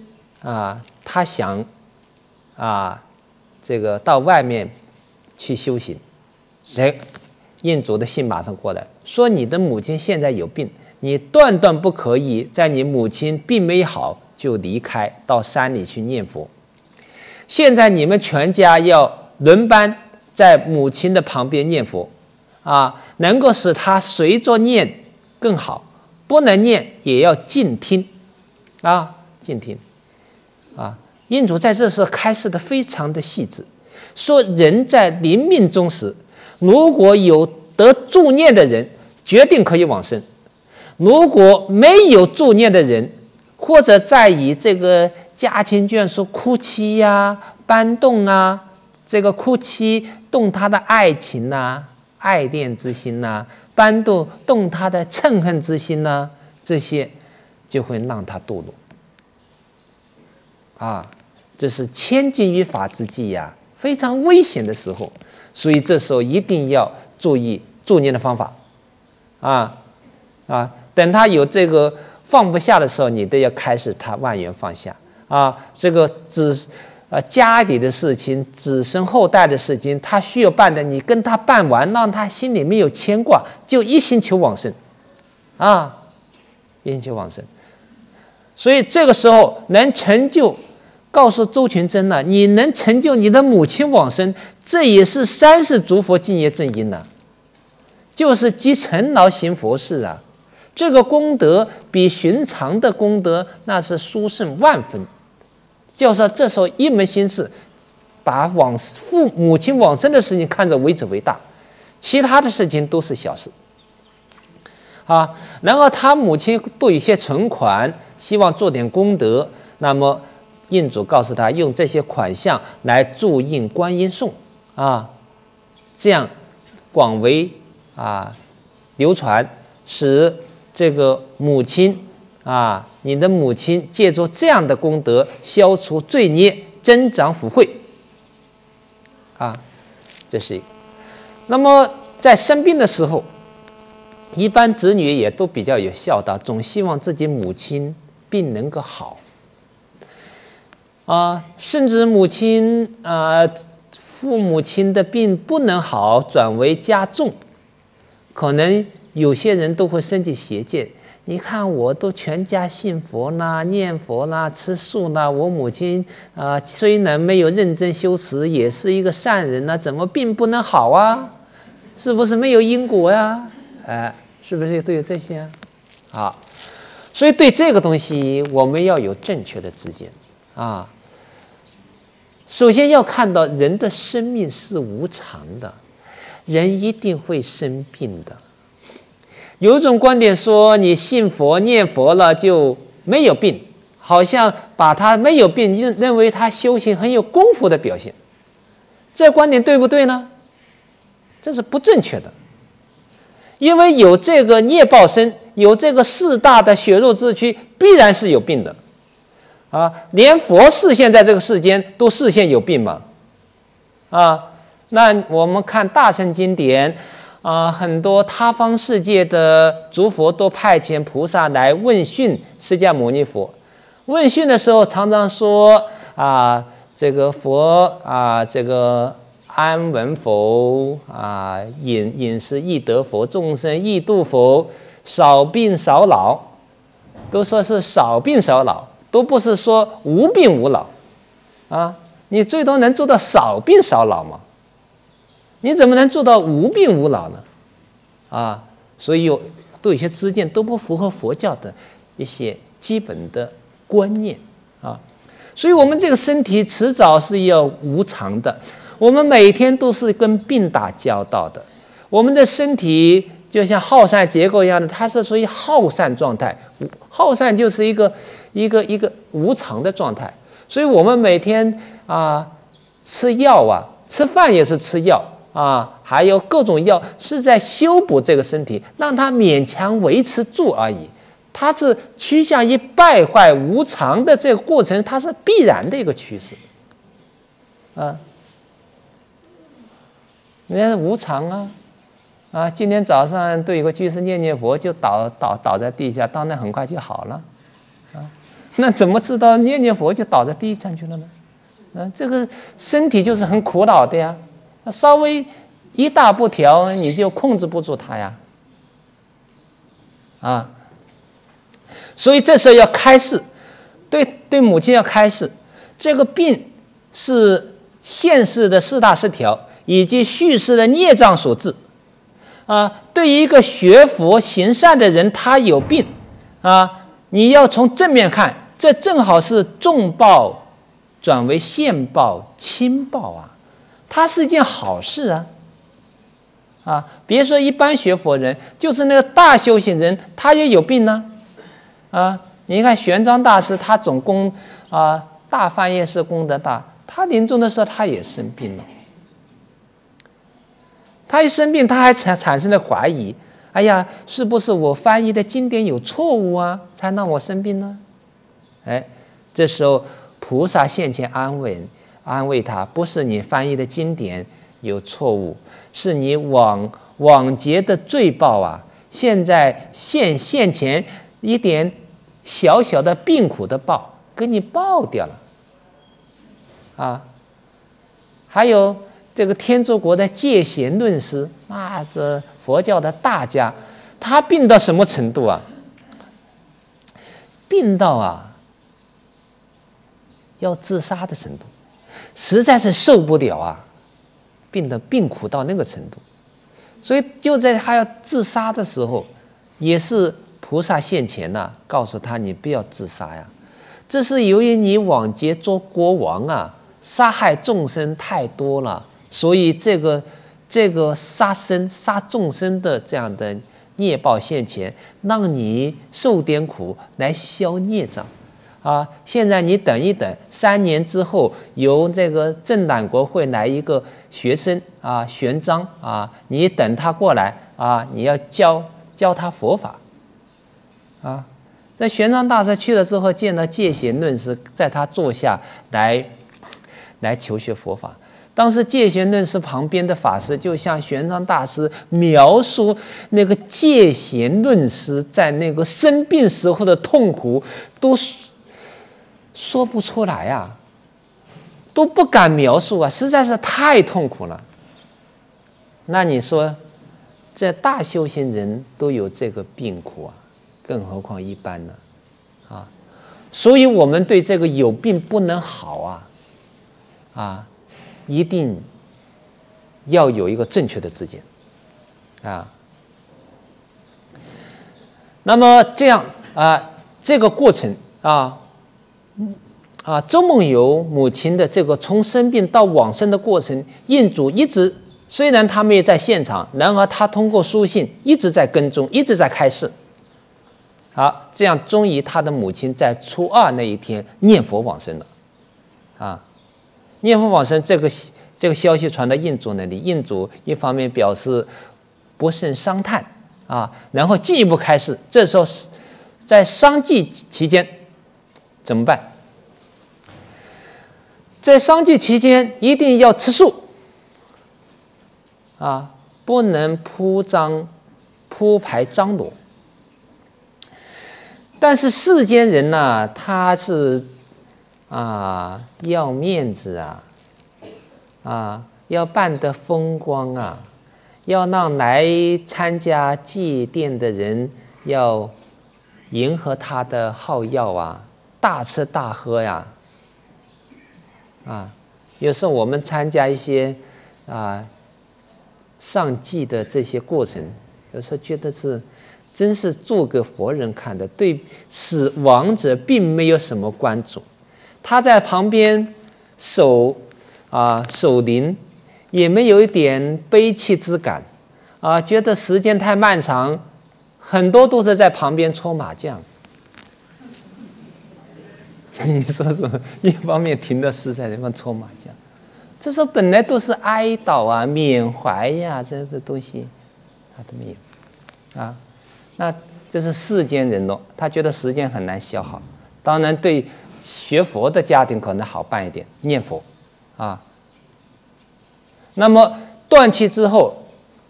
啊，他想啊，这个到外面去修行。谁？印祖的信马上过来，说你的母亲现在有病，你断断不可以在你母亲病没好就离开，到山里去念佛。现在你们全家要轮班在母亲的旁边念佛，啊，能够使她随着念更好。 不能念也要静听，啊，静听，啊，印祖在这时候开示的非常的细致，说人在临命终时，如果有得助念的人，决定可以往生；如果没有助念的人，或者在以这个家亲眷属哭泣呀、搬动啊，这个哭泣动他的爱情呐、爱恋之心呐、搬动他的嗔恨之心呢，这些就会让他堕落。啊，这是千钧一发之际呀、啊，非常危险的时候，所以这时候一定要注意助念的方法。啊，等他有这个放不下的时候，你都要开始他万缘放下啊，这个家里的事情、子孙后代的事情，他需要办的，你跟他办完，让他心里没有牵挂，就一心求往生，啊，一心求往生。所以这个时候能成就告诉周全真呢、你能成就你的母亲往生，这也是三世诸佛敬业正因呐、就是积尘劳行佛事啊。这个功德比寻常的功德那是殊胜万分。就是说这时候一门心思，把母亲往生的事情看着为之为大，其他的事情都是小事。啊，然后他母亲多有些存款，希望做点功德，那么印主告诉他，用这些款项来助印观音颂啊，这样广为流传，使这个母亲你的母亲借助这样的功德消除罪孽，增长福慧啊，这是一个。那么在生病的时候，一般子女也都比较有孝道，总希望自己母亲病能够好啊，甚至父母亲的病不能好，转为加重，可能有些人都会生起邪见。你看我都全家信佛啦，念佛啦，吃素啦，我母亲虽然没有认真修持，也是一个善人怎么病不能好啊？是不是没有因果呀？是不是都有这些啊？好，所以对这个东西我们要有正确的知见啊。首先要看到人的生命是无常的，人一定会生病的。有一种观点说，你信佛念佛了就没有病，好像把他没有病认为他修行很有功夫的表现，这观点对不对呢？这是不正确的。因为有这个孽报身，有这个四大的血肉之躯，必然是有病的啊！连佛视现在这个世间都视现有病嘛啊！那我们看大乘经典啊，很多他方世界的诸佛都派遣菩萨来问讯释迦牟尼佛。问讯的时候常常说这个佛这个安闻佛饮食易得佛，众生易度佛，少病少老，都说是少病少老，都不是说无病无老啊！你最多能做到少病少老吗？你怎么能做到无病无老呢？啊，所以有些知见都不符合佛教的一些基本的观念啊！所以我们这个身体迟早是要无常的。我们每天都是跟病打交道的，我们的身体就像耗散结构一样的，它是属于耗散状态。耗散就是一个无常的状态，所以我们每天吃药吃饭也是吃药还有各种药，是在修补这个身体，让它勉强维持住而已。它是趋向于败坏无常的这个过程，它是必然的一个趋势啊。人家是无常今天早上对一个居士念佛就倒在地下，当然很快就好了那怎么知道念佛就倒在地上去了呢？这个身体就是很苦恼的呀，稍微一大不调你就控制不住它呀所以这时候要开示，对母亲要开示，这个病是现世的四大失调以及叙事的孽障所致对于一个学佛行善的人，他有病你要从正面看，这正好是重报转为现报轻报它是一件好事别说一般学佛人，就是那个大修行人他也有病呢你看玄奘大师，他总功大梵叶是功德大，他临终的时候他也生病了。他一生病，他还产生了怀疑，哎呀，是不是我翻译的经典有错误才让我生病呢？这时候菩萨现前安慰他，不是你翻译的经典有错误，是你往劫的罪报现在现前一点小小的病苦的报给你报掉了还有。这个天竺国的戒贤论师，那这佛教的大家，他病到什么程度病到要自杀的程度，实在是受不了啊，病得病苦到那个程度。所以就在他要自杀的时候，也是菩萨现前呐、啊，告诉他你不要自杀呀，这是由于你往节做国王啊，杀害众生太多了，所以这个杀众生的这样的业报现前，让你受点苦来消孽障。 啊！现在你等一等，3年之后由这个政党国会来一个学生啊，玄奘啊，你等他过来啊，你要教他佛法啊。这玄奘大师去了之后，见到戒贤论师，在他座下来求学佛法。当时戒贤论师旁边的法师就向玄奘大师描述那个戒贤论师在那个生病时候的痛苦，都 说不出来呀、啊，都不敢描述啊，实在是太痛苦了。那你说，这大修行人都有这个病苦啊，更何况一般呢？啊，所以我们对这个有病不能好啊，啊，一定要有一个正确的知见啊。那么这样啊，这个过程啊。 周梦游母亲的这个从生病到往生的过程，印主一直虽然他没有在现场，然而他通过书信一直在跟踪，一直在开示。好，这样终于他的母亲在初2那一天念佛往生了。啊，念佛往生这个消息传到印主那里，印主一方面表示不胜伤叹啊，然后进一步开示。这时候在伤寂期间。 怎么办？在伤寂期间一定要吃素啊，不能铺排张罗。但是世间人呐、啊，他是啊要面子啊，要办得风光啊，要让来参加祭奠的人要迎合他的好要啊。 大吃大喝呀，啊，有时候我们参加一些啊上祭的这些过程，有时候觉得是真是做给活人看的，对死亡者并没有什么关注。他在旁边守灵，也没有一点悲戚之感啊，觉得时间太漫长，很多都是在旁边搓麻将。 你说说，一方面停到实在地方搓麻将，这时候本来都是哀悼啊、缅怀呀、这东西，他都没有啊。那这是世间人咯，他觉得时间很难消耗。当然，对学佛的家庭可能好办一点，念佛啊。那么断气之后，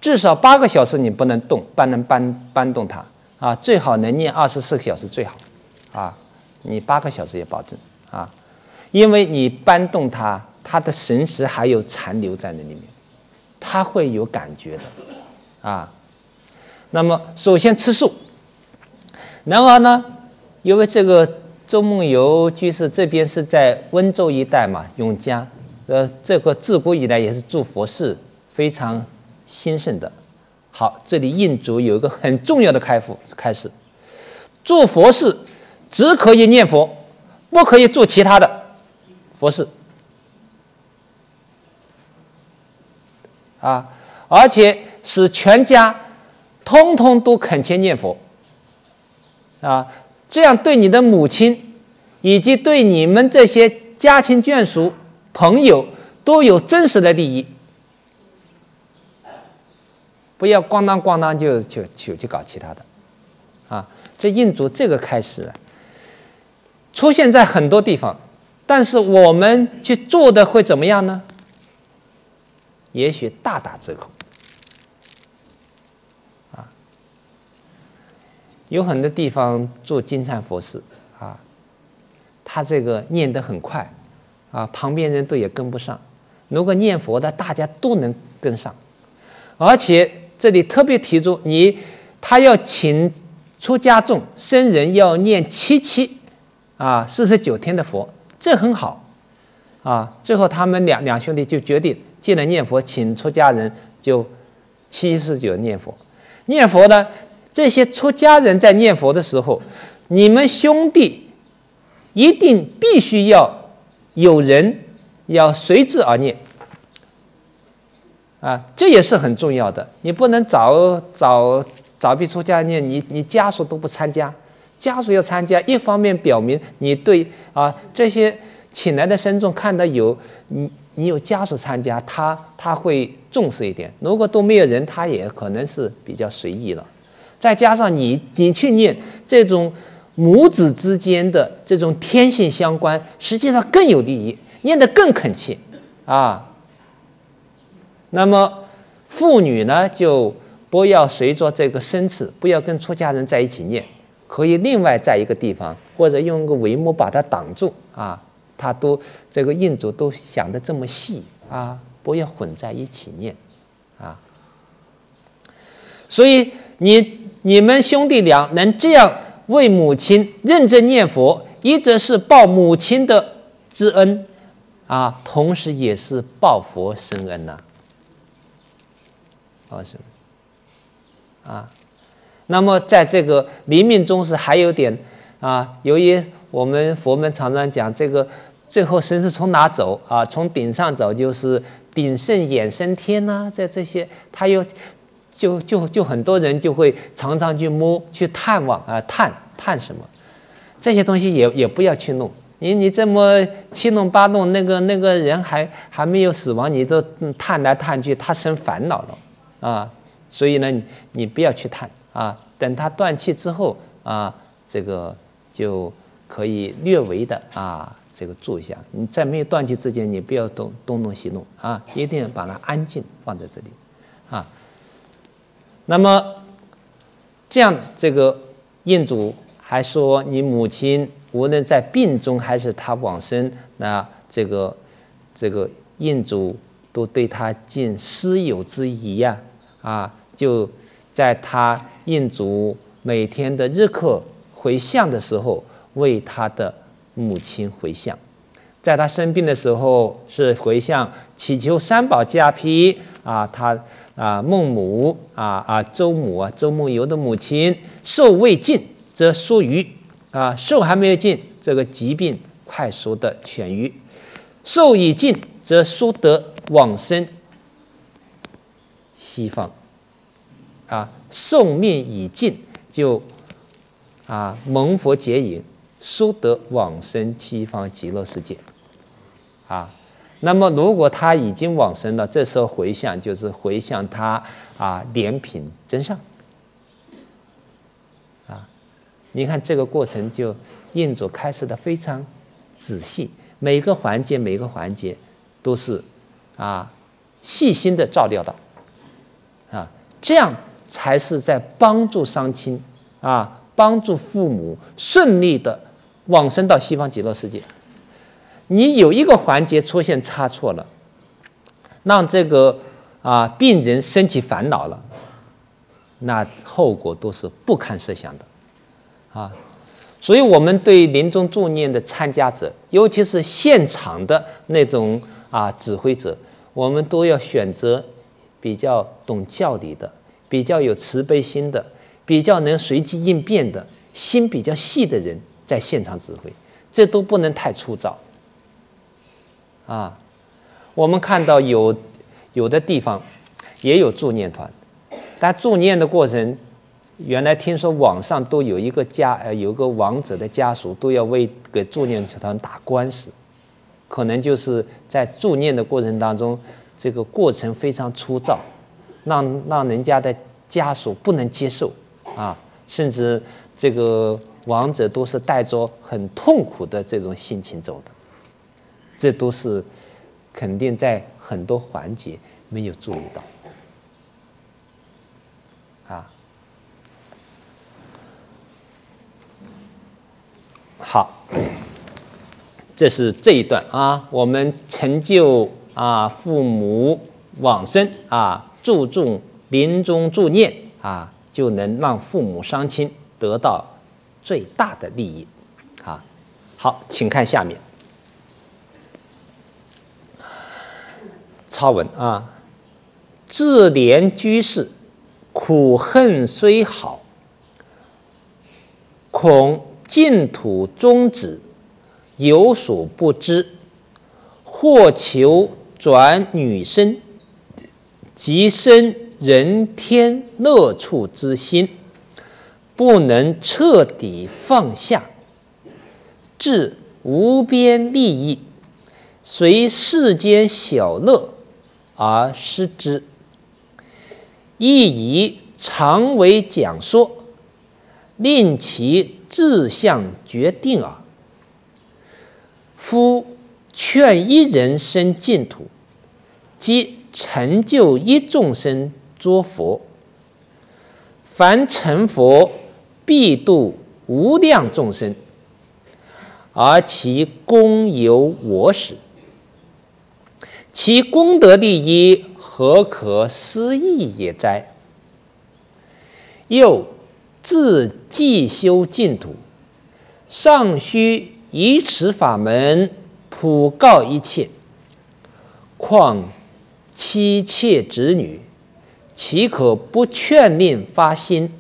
至少8个小时你不能动，搬动它啊，最好能念24个小时最好啊。 你8个小时也保证啊，因为你搬动它，它的神识还有残留在那里面，它会有感觉的啊。那么首先吃素，然而呢，因为这个周梦游居士这边是在温州一带嘛，永嘉，这个自古以来也是住佛寺非常兴盛的。好，这里印祖有一个很重要的开始，住佛寺。 只可以念佛，不可以做其他的佛事啊！而且使全家通通都恳切念佛啊！这样对你的母亲，以及对你们这些家亲眷属、朋友都有真实的利益。不要咣当咣当就搞其他的啊！这印祖这个开始。 出现在很多地方，但是我们去做的会怎么样呢？也许大打折扣啊！有很多地方做金蝉佛事啊，他这个念得很快啊，旁边人都也跟不上。如果念佛的，大家都能跟上。而且这里特别提出，他要请出家众僧人要念7期。 啊，49天的佛，这很好啊。最后他们两兄弟就决定，既然念佛，请出家人就79念佛。念佛呢，这些出家人在念佛的时候，你们兄弟一定必须要有人要随之而念。 啊，这也是很重要的。你不能早避出家念，你家属都不参加，家属要参加。一方面表明你对啊这些请来的僧众看到有你有家属参加，他会重视一点。如果都没有人，他也可能是比较随意了。再加上你去念这种母子之间的这种天性相关，实际上更有利益，念得更恳切啊。 那么，妇女呢就不要随着这个生次，不要跟出家人在一起念，可以另外在一个地方，或者用一个帷幕把它挡住啊。他都这个印主都想得这么细啊，不要混在一起念啊。所以你们兄弟俩能这样为母亲认真念佛，一则是报母亲的之恩啊，同时也是报佛生恩呐、啊。 啊是，啊，那么在这个临命终时还有点啊，由于我们佛门常常讲这个最后生是从哪走啊？从顶上走就是顶圣衍生天呐、啊，这些，他又就很多人就会常常去摸去探望啊，探什么？这些东西也不要去弄。 你这么七弄八弄，那个人还没有死亡，你都探来探去，他生烦恼了啊！所以呢，你不要去探啊，等他断气之后啊，这个就可以略微的啊，这个住一下。你在没有断气之前，你不要东弄西弄啊，一定要把它安静放在这里啊。那么这样，这个印主还说你母亲。 无论在病中还是他往生，那这个印主都对他尽师友之谊呀、啊！啊，就在他印主每天的日课回向的时候，为他的母亲回向；在他生病的时候是回向，祈求三宝加被啊，他啊孟母啊周母啊周梦游的母亲寿未尽则疏于。 啊，寿还没有尽，这个疾病快速的痊愈；寿已尽，则速得往生西方。啊，寿命已尽，就啊蒙佛解引，速得往生西方极乐世界。啊，那么如果他已经往生了，这时候回向就是回向他啊莲品真上。 你看这个过程，就印主开始的非常仔细，每个环节都是啊细心的照料到，啊，这样才是在帮助伤亲啊，帮助父母顺利的往生到西方极乐世界。你有一个环节出现差错了，让这个啊病人升起烦恼了，那后果都是不堪设想的。 啊，所以我们对临终助念的参加者，尤其是现场的那种啊指挥者，我们都要选择比较懂教理的、比较有慈悲心的、比较能随机应变的、心比较细的人在现场指挥，这都不能太粗糙。啊，我们看到有的地方也有助念团，但助念的过程。 原来听说网上都有一个有个亡者的家属都要给助念团打官司，可能就是在助念的过程当中，这个过程非常粗糙，让人家的家属不能接受啊，甚至这个亡者都是带着很痛苦的这种心情走的，这都是肯定在很多环节没有注意到。 好，这是这一段啊。我们成就啊父母往生啊，注重临终助念啊，就能让父母伤亲得到最大的利益啊。好，请看下面。插文啊，自怜居士，苦恨虽好，恐净土宗旨有所不知，或求转女身，即生人天乐处之心，不能彻底放下，致无边利益，随世间小乐而失之。亦以常为讲说，令其志向决定耳。夫劝一人生净土，即成就一众生作佛。凡成佛，必度无量众生，而其功由我始，其功德利益，何可思议也哉？又自既修净土，尚须以此法门普告一切，况妻妾子女，岂可不劝令发心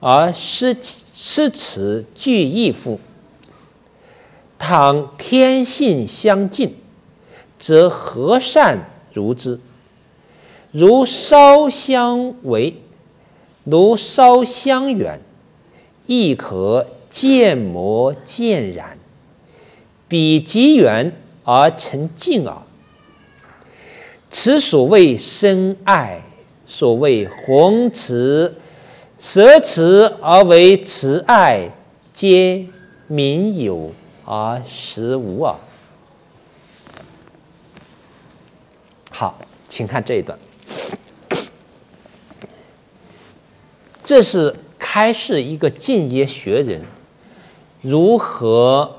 而失此具义乎？倘天性相近，则何善如之？如烧相违，如烧相远，亦可见魔见染，彼极远而成近耳。此所谓深爱，所谓弘慈，舍慈而为慈爱，皆名有而实无耳。好，请看这一段，这是开示一个进阶学人如何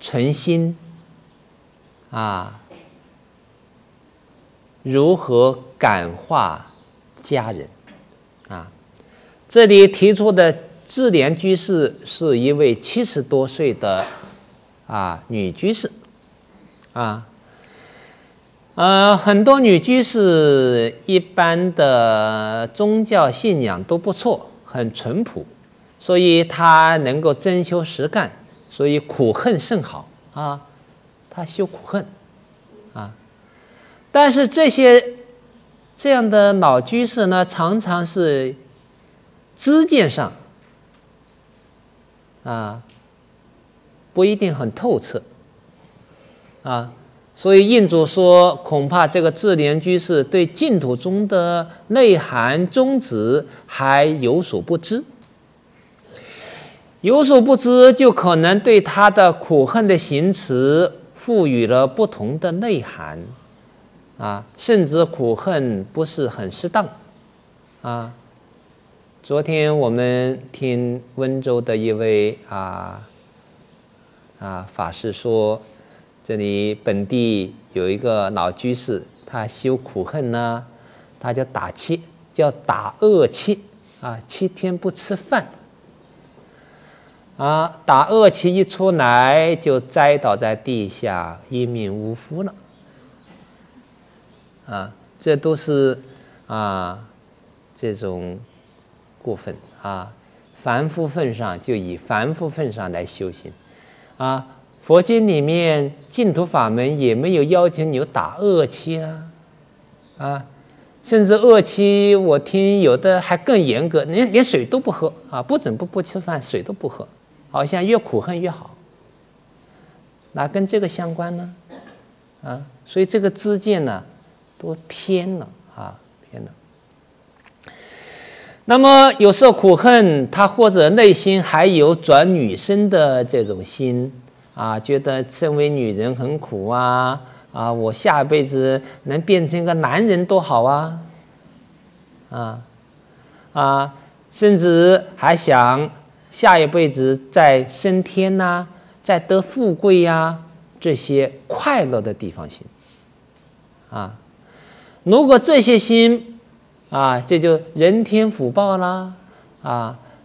存心如何感化家人这里提出的自怜居士是一位70多岁的女居士很多女居士一般的宗教信仰都不错，很淳朴，所以她能够真修实干，所以苦恨甚好她修苦恨但是这样的老居士呢，常常是知见上不一定很透彻所以印主说，恐怕这个自怜居士对净土宗的内涵宗旨还有所不知，就可能对他的苦恨的行持赋予了不同的内涵甚至苦恨不是很适当昨天我们听温州的一位法师说，这里本地有一个老居士，他修苦恨呢，他就打七，叫打恶七7天不吃饭打恶七一出来就栽倒在地下，一命呜呼了这都是这种过分凡夫份上就以凡夫份上来修行佛经里面净土法门也没有要求你有打恶七甚至恶七我听有的还更严格，连水都不喝不吃饭，水都不喝，好像越苦恨越好，哪跟这个相关呢所以这个知见呢都偏了那么有时候苦恨他，或者内心还有转女身的这种心觉得身为女人很苦我下辈子能变成一个男人多好甚至还想下一辈子再升天再得富贵这些快乐的地方心如果这些心这就人天福报啦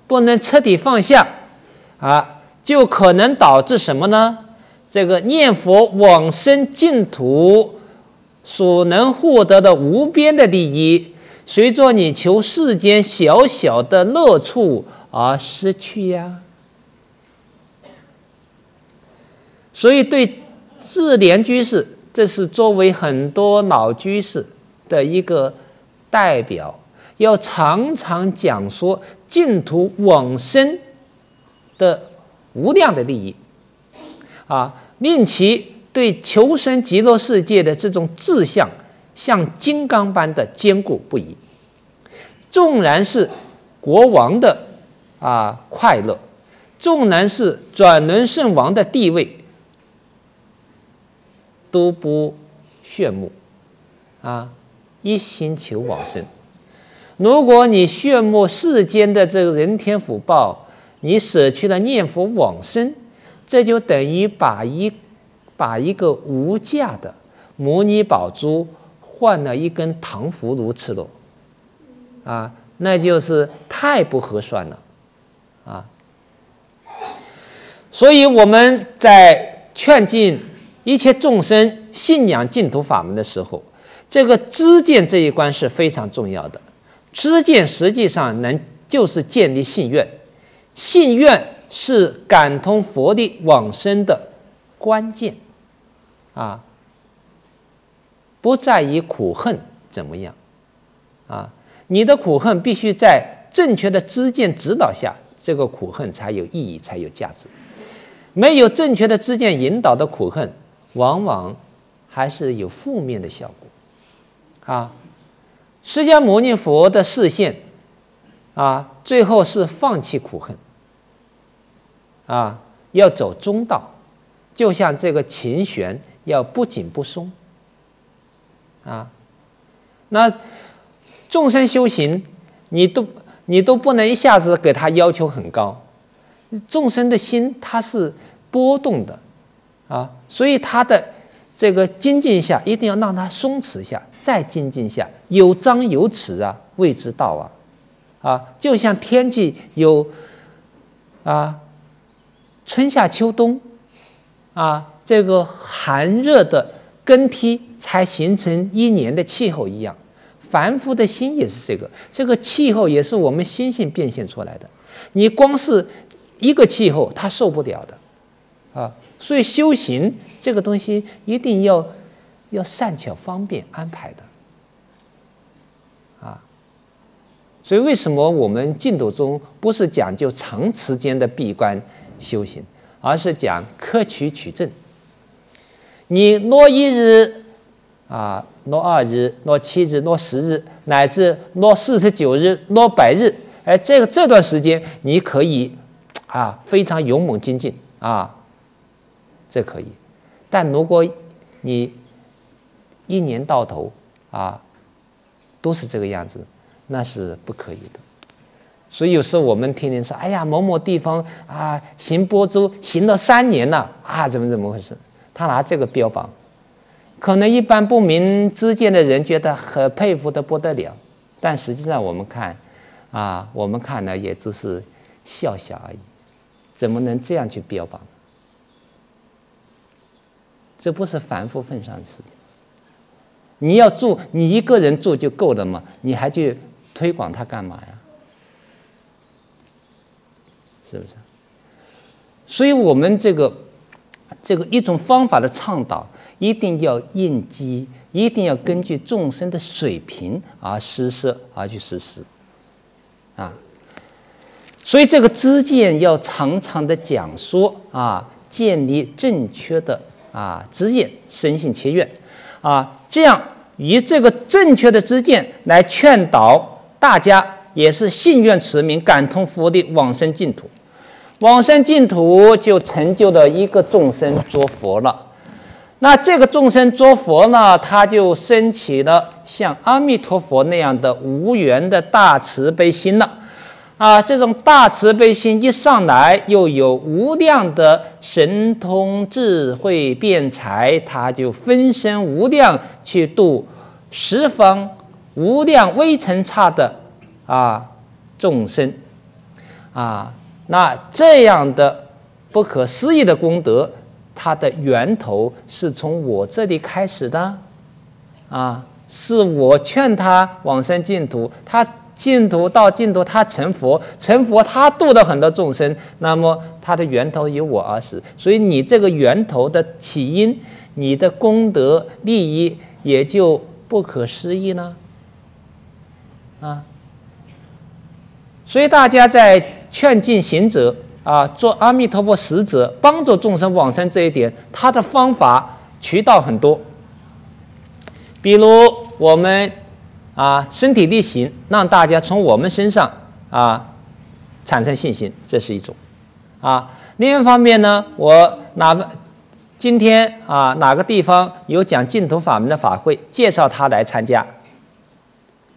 不能彻底放下就可能导致什么呢？这个念佛往生净土所能获得的无边的利益，随着你求世间小小的乐处而失去呀。所以对智莲居士，这是作为很多老居士的一个代表，要常常讲说净土往生的无量的利益，令其对求生极乐世界的这种志向，像金刚般的坚固不移。纵然是国王的快乐，纵然是转轮圣王的地位，都不炫目一心求往生。如果你炫目世间的这个人天福报，你舍去了念佛往生，这就等于把一个无价的摩尼宝珠换了一根糖葫芦吃了，那就是太不合算了，所以我们在劝进一切众生信仰净土法门的时候，这个知见这一关是非常重要的。知见实际上就是建立信愿，信愿是感通佛力往生的关键，不在于苦恨怎么样，你的苦恨必须在正确的知见指导下，这个苦恨才有意义，才有价值。没有正确的知见引导的苦恨，往往还是有负面的效果。释迦牟尼佛的示现，最后是放弃苦恨，要走中道，就像这个琴弦要不紧不松，那众生修行，你都不能一下子给他要求很高。众生的心它是波动的，所以它的这个精进下一定要让它松弛下，再精进下，有张有弛谓之道就像天气有春夏秋冬这个寒热的更替才形成一年的气候一样，凡夫的心也是这个气候也是我们心性变现出来的。你光是一个气候他受不了的，所以修行这个东西一定要善巧方便安排的，所以为什么我们净土宗不是讲究长时间的闭关修行，而是讲克取取证。你落一日落二日，落七日，落十日，乃至落49日，落100日，这段时间你可以非常勇猛精进这可以。但如果你一年到头都是这个样子，那是不可以的。所以有时候我们听人说，哎呀，某某地方行波州行了3年了怎么回事？他拿这个标榜，可能一般不明知见的人觉得很佩服的不得了，但实际上我们看呢，也就是笑笑而已，怎么能这样去标榜？这不是凡夫份上的事情。你要做，你一个人做就够了嘛，你还去推广它干嘛呀？是不是？所以我们这个一种方法的倡导，一定要应机，一定要根据众生的水平而施设，而去实施所以这个知见要常常的讲说建立正确的知见，深信切愿这样以这个正确的知见来劝导大家，也是信愿持名，感通佛力往生净土。往生净土就成就了一个众生作佛了。那这个众生作佛呢，他就升起了像阿弥陀佛那样的无缘的大慈悲心了。这种大慈悲心一上来，又有无量的神通智慧辩才，他就分身无量去度十方无量微尘刹的众生那这样的不可思议的功德，它的源头是从我这里开始的，啊，是我劝他往生净土，他净土到净土，他成佛，成佛他度了很多众生，那么他的源头由我而始。所以你这个源头的起因，你的功德利益也就不可思议了，啊。所以大家在劝进行者啊，做阿弥陀佛使者，帮助众生往生这一点，他的方法渠道很多。比如我们啊，身体力行，让大家从我们身上啊产生信心，这是一种啊。另一方面呢，我今天啊哪个地方有讲净土法门的法会，介绍他来参加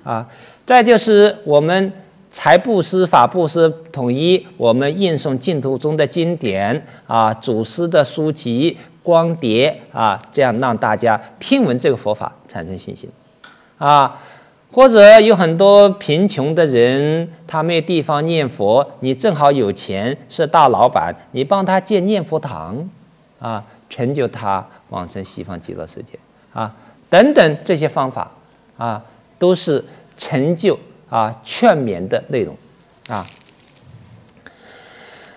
啊。再就是我们。财布施、法布施统一，我们印诵净土中的经典啊，祖师的书籍、光碟啊，这样让大家听闻这个佛法产生信心啊。或者有很多贫穷的人，他没有地方念佛，你正好有钱是大老板，你帮他建念佛堂啊，成就他往生西方极乐世界啊，等等这些方法啊，都是成就。啊，劝勉的内容，啊。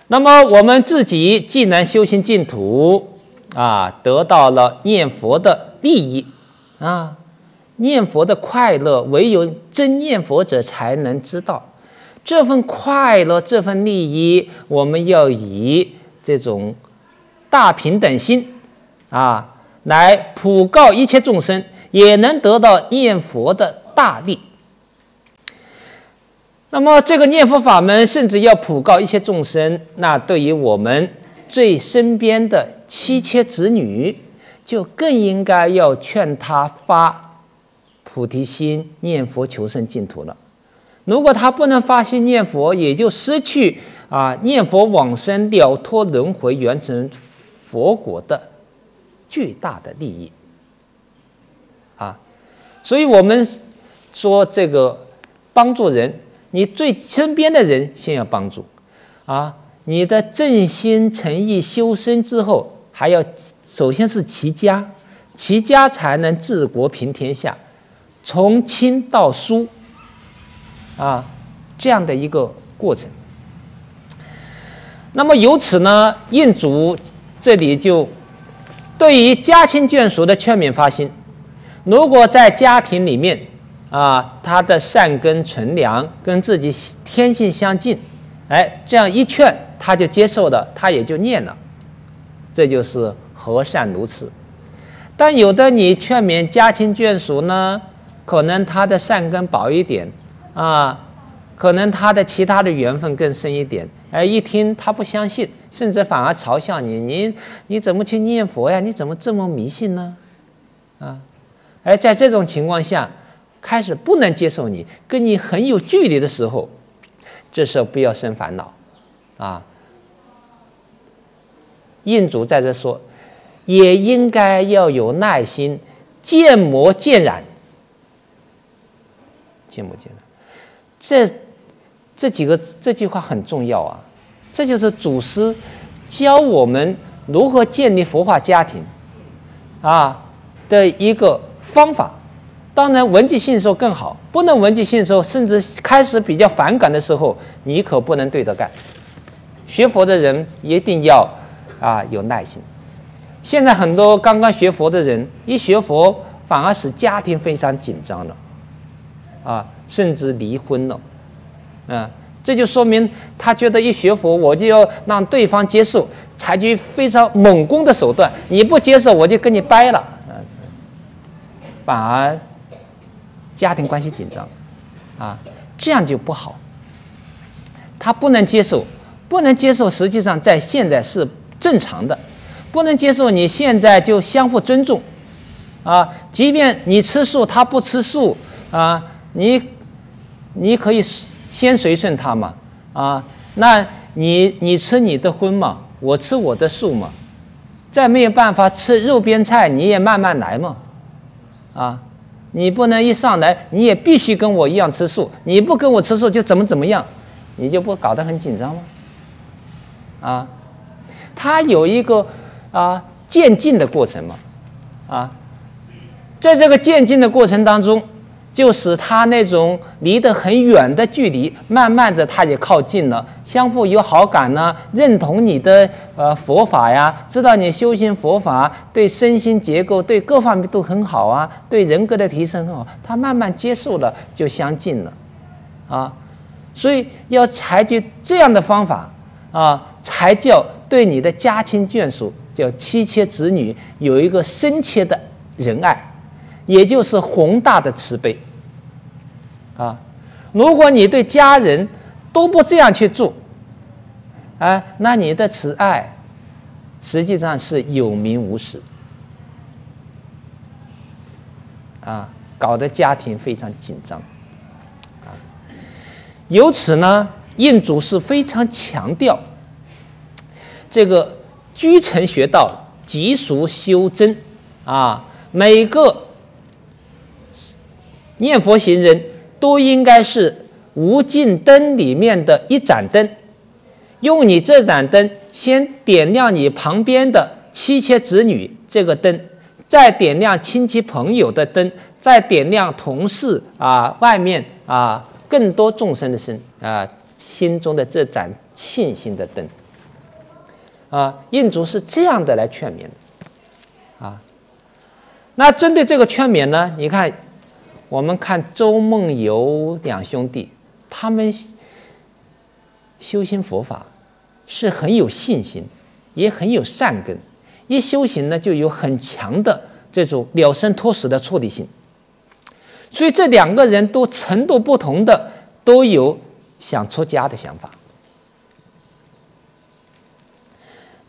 那么我们自己既然修行净土，啊，得到了念佛的利益，啊，念佛的快乐，唯有真念佛者才能知道。这份快乐，这份利益，我们要以这种大平等心，啊，来普告一切众生，也能得到念佛的大利。那么这个念佛法门甚至要普告一切众生，那对于我们最身边的妻妾子女，就更应该要劝他发菩提心，念佛求生净土了。如果他不能发心念佛，也就失去啊念佛往生了脱轮回圆成佛果的巨大的利益啊。所以我们说这个帮助人。你最身边的人先要帮助，啊，你的正心诚意修身之后，还要首先是齐家，齐家才能治国平天下，从亲到疏，啊，这样的一个过程。那么由此呢，印祖这里就对于家亲眷属的劝勉发心，如果在家庭里面。啊，他的善根纯良，跟自己天性相近，哎，这样一劝他就接受了，他也就念了，这就是和善如此。但有的你劝勉家亲眷属呢，可能他的善根薄一点啊，可能他的其他的缘分更深一点，哎，一听他不相信，甚至反而嘲笑你，你怎么去念佛呀？你怎么这么迷信呢？啊，哎，在这种情况下。开始不能接受你，跟你很有距离的时候，这时候不要生烦恼，啊。印祖在这说，也应该要有耐心，见魔见染，见魔见染，这句话很重要啊，这就是祖师教我们如何建立佛化家庭，啊的一个方法。当然，闻即信受更好。不能闻即信受，甚至开始比较反感的时候，你可不能对着干。学佛的人一定要啊有耐心。现在很多刚刚学佛的人，一学佛反而使家庭非常紧张了，啊，甚至离婚了。嗯，这就说明他觉得一学佛我就要让对方接受，采取非常猛攻的手段，你不接受我就跟你掰了，反而。家庭关系紧张，啊，这样就不好。他不能接受，不能接受，实际上在现在是正常的。不能接受，你现在就相互尊重，啊，即便你吃素，他不吃素，啊，你可以先随顺他嘛，啊，那你吃你的荤嘛，我吃我的素嘛，再没有办法吃肉边菜，你也慢慢来嘛，啊。你不能一上来，你也必须跟我一样吃素。你不跟我吃素就怎么样，你就不搞得很紧张吗？啊，他有一个啊渐进的过程嘛，啊，在这个渐进的过程当中，就使他那种离得很远的距离，慢慢的他也靠近了，相互有好感呢、啊，认同你的佛法呀，知道你修行佛法对身心结构对各方面都很好啊，对人格的提升很好，他慢慢接受了就相近了，啊，所以要采取这样的方法啊，才叫对你的家亲眷属。 叫妻妾子女有一个深切的仁爱，也就是宏大的慈悲啊！如果你对家人都不这样去做，啊，那你的慈爱实际上是有名无实啊，搞得家庭非常紧张啊。由此呢，印祖是非常强调这个。 居乘学道，即俗修真，啊，每个念佛行人都应该是无尽灯里面的一盏灯，用你这盏灯先点亮你旁边的妻妾子女这个灯，再点亮亲戚朋友的灯，再点亮同事啊，外面啊更多众生的心中的这盏庆幸的灯。 啊，印祖是这样的来劝勉的，啊，那针对这个劝勉呢，你看，我们看周梦游两兄弟，他们修行佛法是很有信心，也很有善根，一修行呢就有很强的这种了生脱死的处理性，所以这两个人都程度不同的，都有想出家的想法。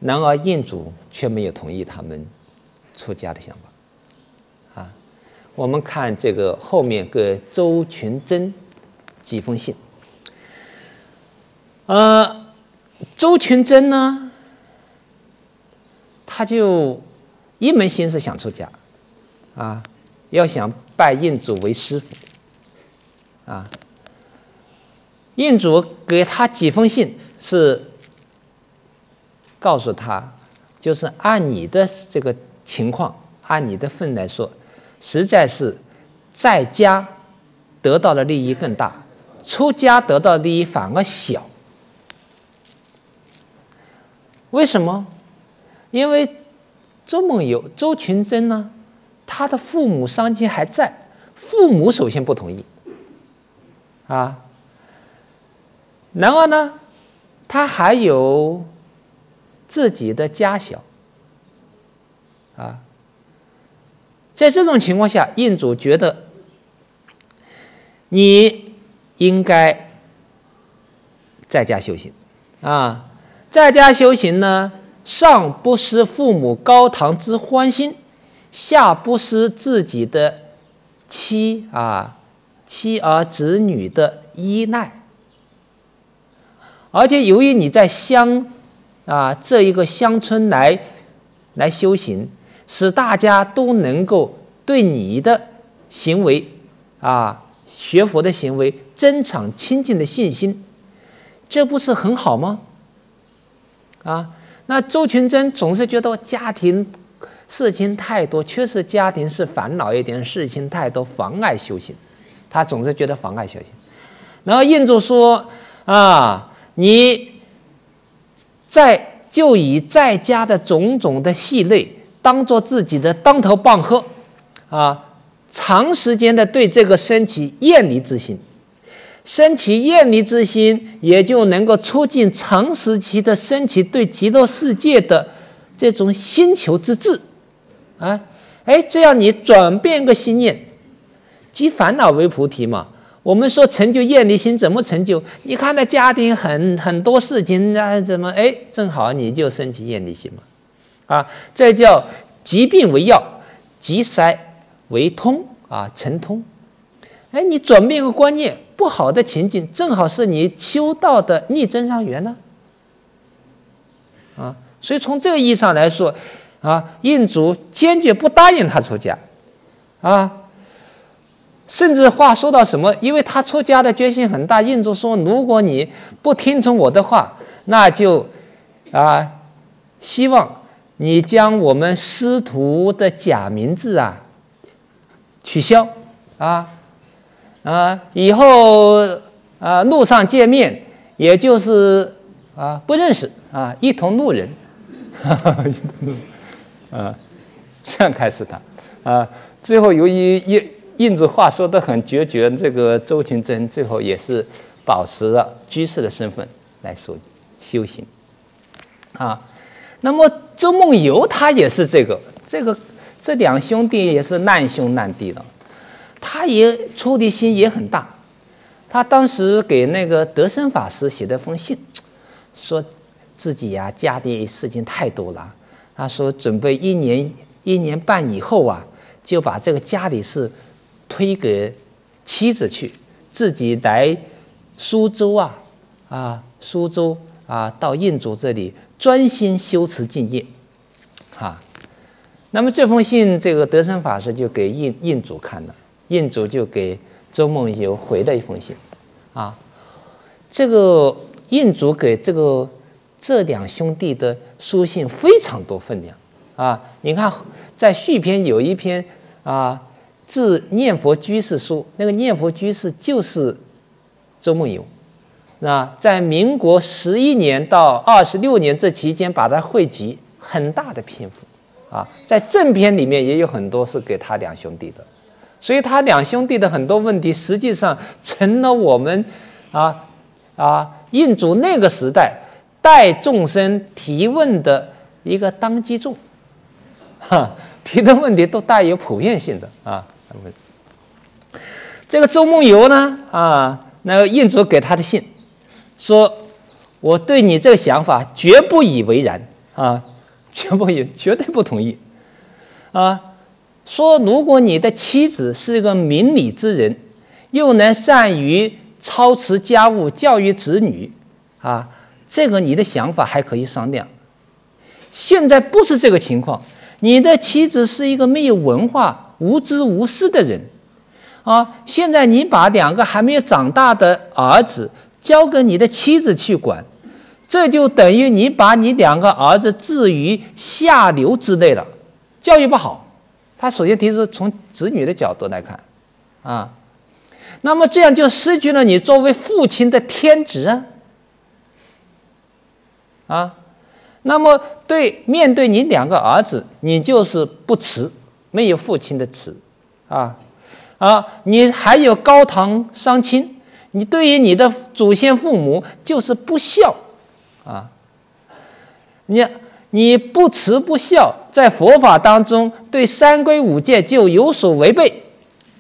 然而，印祖却没有同意他们出家的想法。啊，我们看这个后面给周群珍几封信。周群珍呢，他就一门心思想出家，啊，要想拜印祖为师父。啊，印祖给他几封信是。 告诉他，就是按你的这个情况，按你的份来说，实在是在家得到的利益更大，出家得到的利益反而小。为什么？因为周梦游、周群珍呢，他的父母伤亲还在，父母首先不同意，啊，然后呢，他还有。 自己的家小，啊，在这种情况下，印祖觉得你应该在家修行，啊，在家修行呢，上不失父母高堂之欢心，下不失自己的妻儿子女的依赖，而且由于你在乡。 啊，这一个乡村来修行，使大家都能够对你的行为，啊，学佛的行为增长清净的信心，这不是很好吗？啊，那周群珍总是觉得家庭事情太多，确实家庭是烦恼一点，事情太多妨碍修行，他总是觉得妨碍修行。然后印祖说啊，你。 就以在家的种种的细累当做自己的当头棒喝，啊，长时间的对这个升起厌离之心，升起厌离之心，也就能够促进长时期的升起对极乐世界的这种心求之志，啊，哎，这样你转变个心念，即烦恼为菩提嘛。 我们说成就厌离心怎么成就？你看那家庭很多事情啊，怎么哎，正好你就升起厌离心嘛，啊，这叫疾病为药，急塞为通啊，成通。哎，你转变个观念，不好的情境正好是你修道的逆增上缘呢，啊，所以从这个意义上来说，啊，印祖坚决不答应他出家，啊。 甚至话说到什么？因为他出家的决心很大，印祖说：“如果你不听从我的话，那就，啊，希望你将我们师徒的假名字啊取消啊，以后啊路上见面，也就是啊不认识啊，一同路人，啊，这样开始的啊。最后由于印主话说得很决绝，这个周群珍最后也是保持了居士的身份来修行啊。那么周梦游他也是这两兄弟也是难兄难弟了，他也出离心也很大。他当时给那个德生法师写了封信，说自己呀家里事情太多了，他说准备一年半以后啊，就把这个家里事推给妻子去，自己来苏州啊到印主这里。专心修持敬业，啊，那么这封信，这个德生法师就给印主看了，印主就给周梦游回了一封信，啊，这个印主给这两兄弟的书信非常多分量，啊，你看在续篇有一篇啊，致念佛居士书，那个念佛居士就是周梦游。那在民国11年到26年这期间，把它汇集很大的篇幅，啊，在正篇里面也有很多是给他两兄弟的，所以他两兄弟的很多问题，实际上成了我们印主那个时代带众生提问的一个当机众，哈，提的问题都带有普遍性的啊。这个周梦游呢，啊，那印主给他的信。说，我对你这个想法绝不以为然啊，绝对不同意啊。说如果你的妻子是一个明理之人，又能善于操持家务、教育子女啊，这个你的想法还可以商量。现在不是这个情况，你的妻子是一个没有文化、无知无识的人啊。现在你把两个还没有长大的儿子交给你的妻子去管，这就等于你把你两个儿子置于下流之类了，教育不好。他首先提出从子女的角度来看，啊，那么这样就失去了你作为父亲的天职啊，啊，那么面对你两个儿子，你就是不慈，没有父亲的慈，啊，你还有高堂伤亲。你对于你的祖先父母就是不孝，啊，你不慈不孝，在佛法当中对三规五戒就有所违背，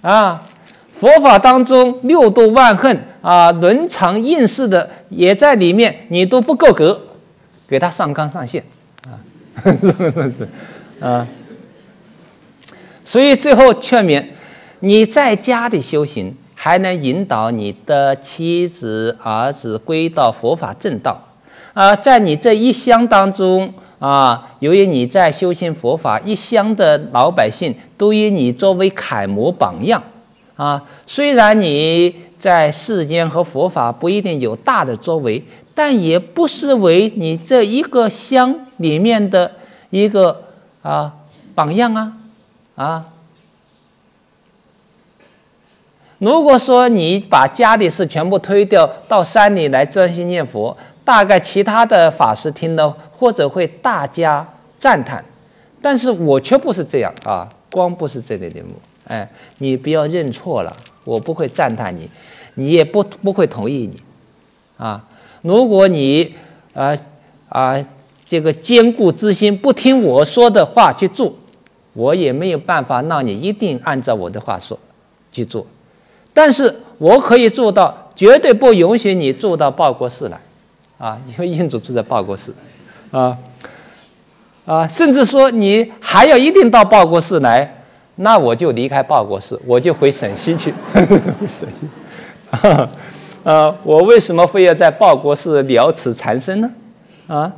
啊，佛法当中六度万恨啊、伦常应试的也在里面，你都不够格，给他上纲上线，啊，是啊，所以最后劝勉你在家里修行。还能引导你的妻子、儿子归到佛法正道，啊，在你这一乡当中啊，由于你在修行佛法，一乡的老百姓都以你作为楷模榜样，啊，虽然你在世间和佛法不一定有大的作为，但也不失为你这一个乡里面的一个啊榜样啊。如果说你把家里事全部推掉，到山里来专心念佛，大概其他的法师听了或者会大加赞叹，但是我却不是这样啊，光不是这类节目，哎，你不要认错了，我不会赞叹你，你也不会同意你，啊，如果你这个坚固之心不听我说的话去做，我也没有办法让你一定按照我的话说去做。但是我可以做到，绝对不允许你做到报国寺来，啊，因为印主住在报国寺，甚至说你还要一定到报国寺来，那我就离开报国寺，我就回陕西去，陕西，我为什么非要在报国寺了此缠身呢？啊，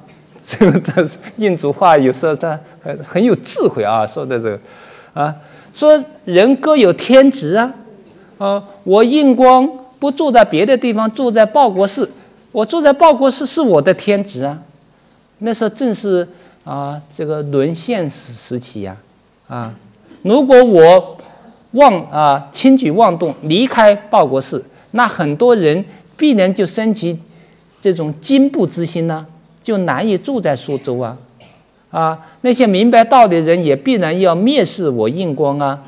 这个印主话有时候他很有智慧啊，说的这个，啊，说人各有天职啊。我印光不住在别的地方，住在报国寺。我住在报国寺是我的天职啊。那时候正是啊，这个沦陷时期呀、啊，啊，如果我轻举妄动离开报国寺，那很多人必然就升起这种进步之心呢、啊，就难以住在苏州啊，啊，那些明白道理的人也必然要蔑视我印光啊，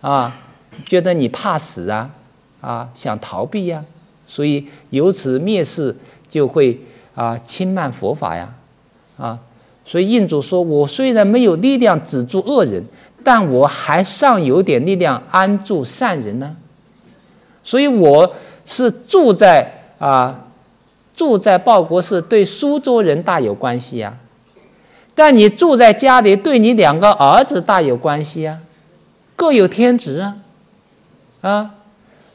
啊，觉得你怕死啊，啊，想逃避呀、啊。 所以由此蔑视，就会轻慢佛法呀，啊，所以印主说：“我虽然没有力量止住恶人，但我还尚有点力量安住善人呢。”所以我是住在报国寺，对苏州人大有关系呀。但你住在家里，对你两个儿子大有关系呀，各有天职啊，啊。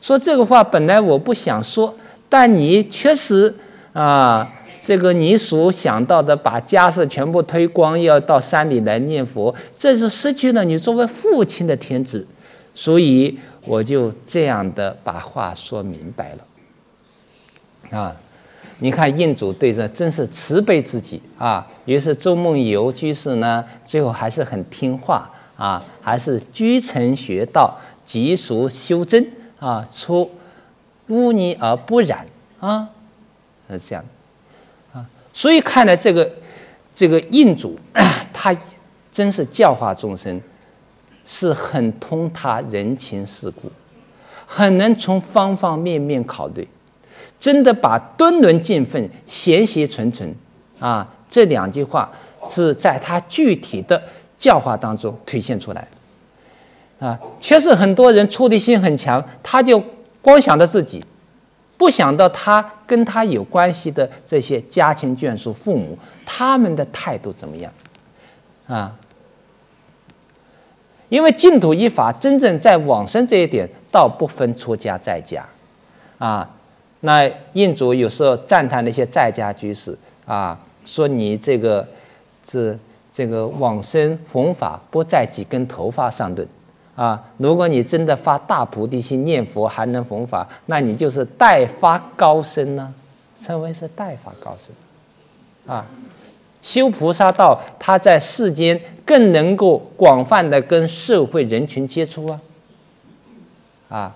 说这个话本来我不想说，但你确实啊，这个你所想到的把家事全部推光，要到山里来念佛，这是失去了你作为父亲的天职，所以我就这样的把话说明白了。啊，你看印主对这真是慈悲之极啊！于是周梦游居士呢，最后还是很听话啊，还是居诚学道，极俗修真。 啊，出污泥而不染啊，是这样啊，所以看来这个印主，他真是教化众生，是很通达人情世故，很能从方方面面考虑，真的把敦伦尽分、贤习存存啊这两句话是在他具体的教化当中体现出来的。 啊，确实很多人出离心很强，他就光想到自己，不想到他跟他有关系的这些家亲眷属、父母，他们的态度怎么样？啊，因为净土一法真正在往生这一点，倒不分出家在家，啊，那印主有时候赞叹那些在家居士啊，说你这个往生弘法不在几根头发上论。 啊，如果你真的发大菩提心念佛，还能弘法，那你就是代发高僧呢、啊，称为是代发高僧。啊，修菩萨道，他在世间更能够广泛的跟社会人群接触啊，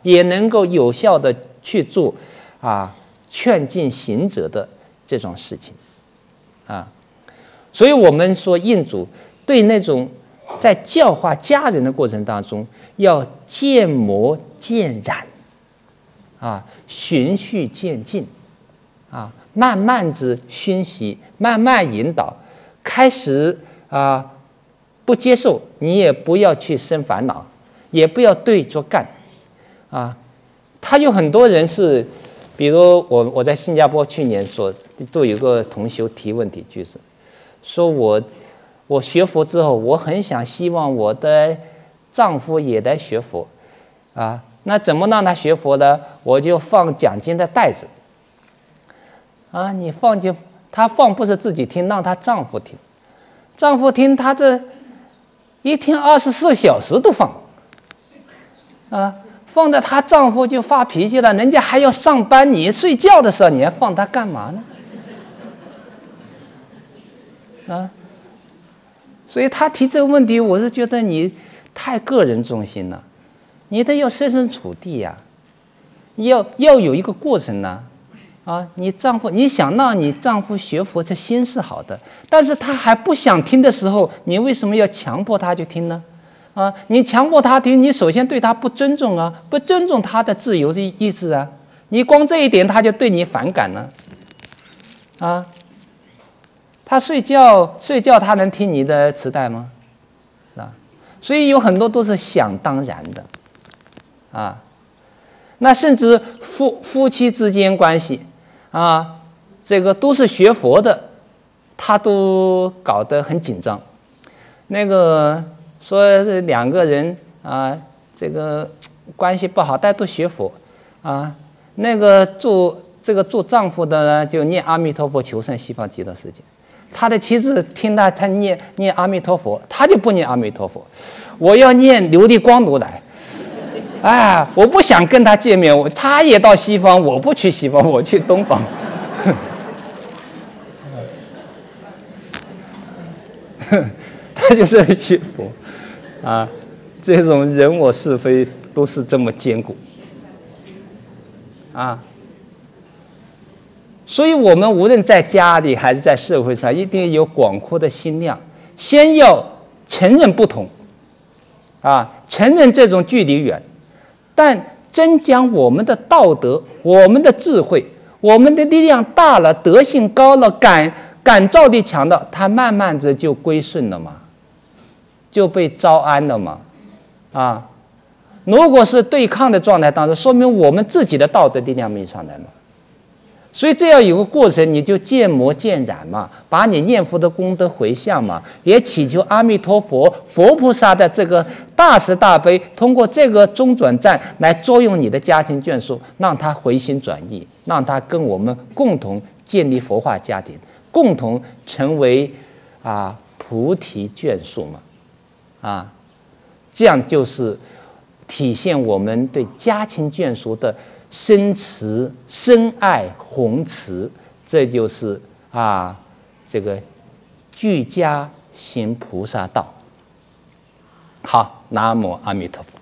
也能够有效的去做劝进行者的这种事情，啊，所以我们说印主对那种。 在教化家人的过程当中，要渐磨渐染，啊，循序渐进，啊，慢慢之熏习，慢慢引导。开始啊，不接受，你也不要去生烦恼，也不要对着干，啊，他有很多人是，比如我在新加坡去年都有个同修提问题，就是说我学佛之后，我很想希望我的丈夫也来学佛，啊，那怎么让他学佛呢？我就放讲经的袋子，啊，你放就他放不是自己听，让他丈夫听，丈夫听他这一天24小时都放，啊，放着他丈夫就发脾气了，人家还要上班，你睡觉的时候你还放他干嘛呢？啊。 所以他提这个问题，我是觉得你太个人中心了，你得要设身处地呀、啊，要有一个过程呢、啊，啊，你丈夫你想让你丈夫学佛，这心是好的，但是他还不想听的时候，你为什么要强迫他去听呢？啊，你强迫他听，你首先对他不尊重啊，不尊重他的自由意志啊，你光这一点他就对你反感了、啊，啊。 他睡觉，他能听你的磁带吗？是吧？所以有很多都是想当然的，啊，那甚至夫妻之间关系，啊，这个都是学佛的，他都搞得很紧张。那个说两个人啊，这个关系不好，但都学佛，啊，那个做丈夫的呢，就念阿弥陀佛求生西方极乐世界。 他的妻子听到他念阿弥陀佛，他就不念阿弥陀佛，我要念琉璃光如来，哎，我不想跟他见面，他也到西方，我不去西方，我去东方，他就是学佛啊。这种人我是非都是这么坚固啊。所以，我们无论在家里还是在社会上，一定有广阔的心量，先要承认不同啊，承认这种距离远，但增强我们的道德、我们的智慧。 我们的力量大了，德性高了，感召力强了，他慢慢的就归顺了嘛，就被招安了嘛，啊，如果是对抗的状态当中，说明我们自己的道德力量没上来嘛，所以这要有个过程，你就渐磨渐染嘛，把你念佛的功德回向嘛，也祈求阿弥陀佛、佛菩萨的这个大慈大悲，通过这个中转站来作用你的家庭眷属，让他回心转意。 让他跟我们共同建立佛化家庭，共同成为啊菩提眷属嘛，啊，这样就是体现我们对家庭眷属的深慈、深爱、弘慈，这就是啊这个居家行菩萨道。好，南无阿弥陀佛。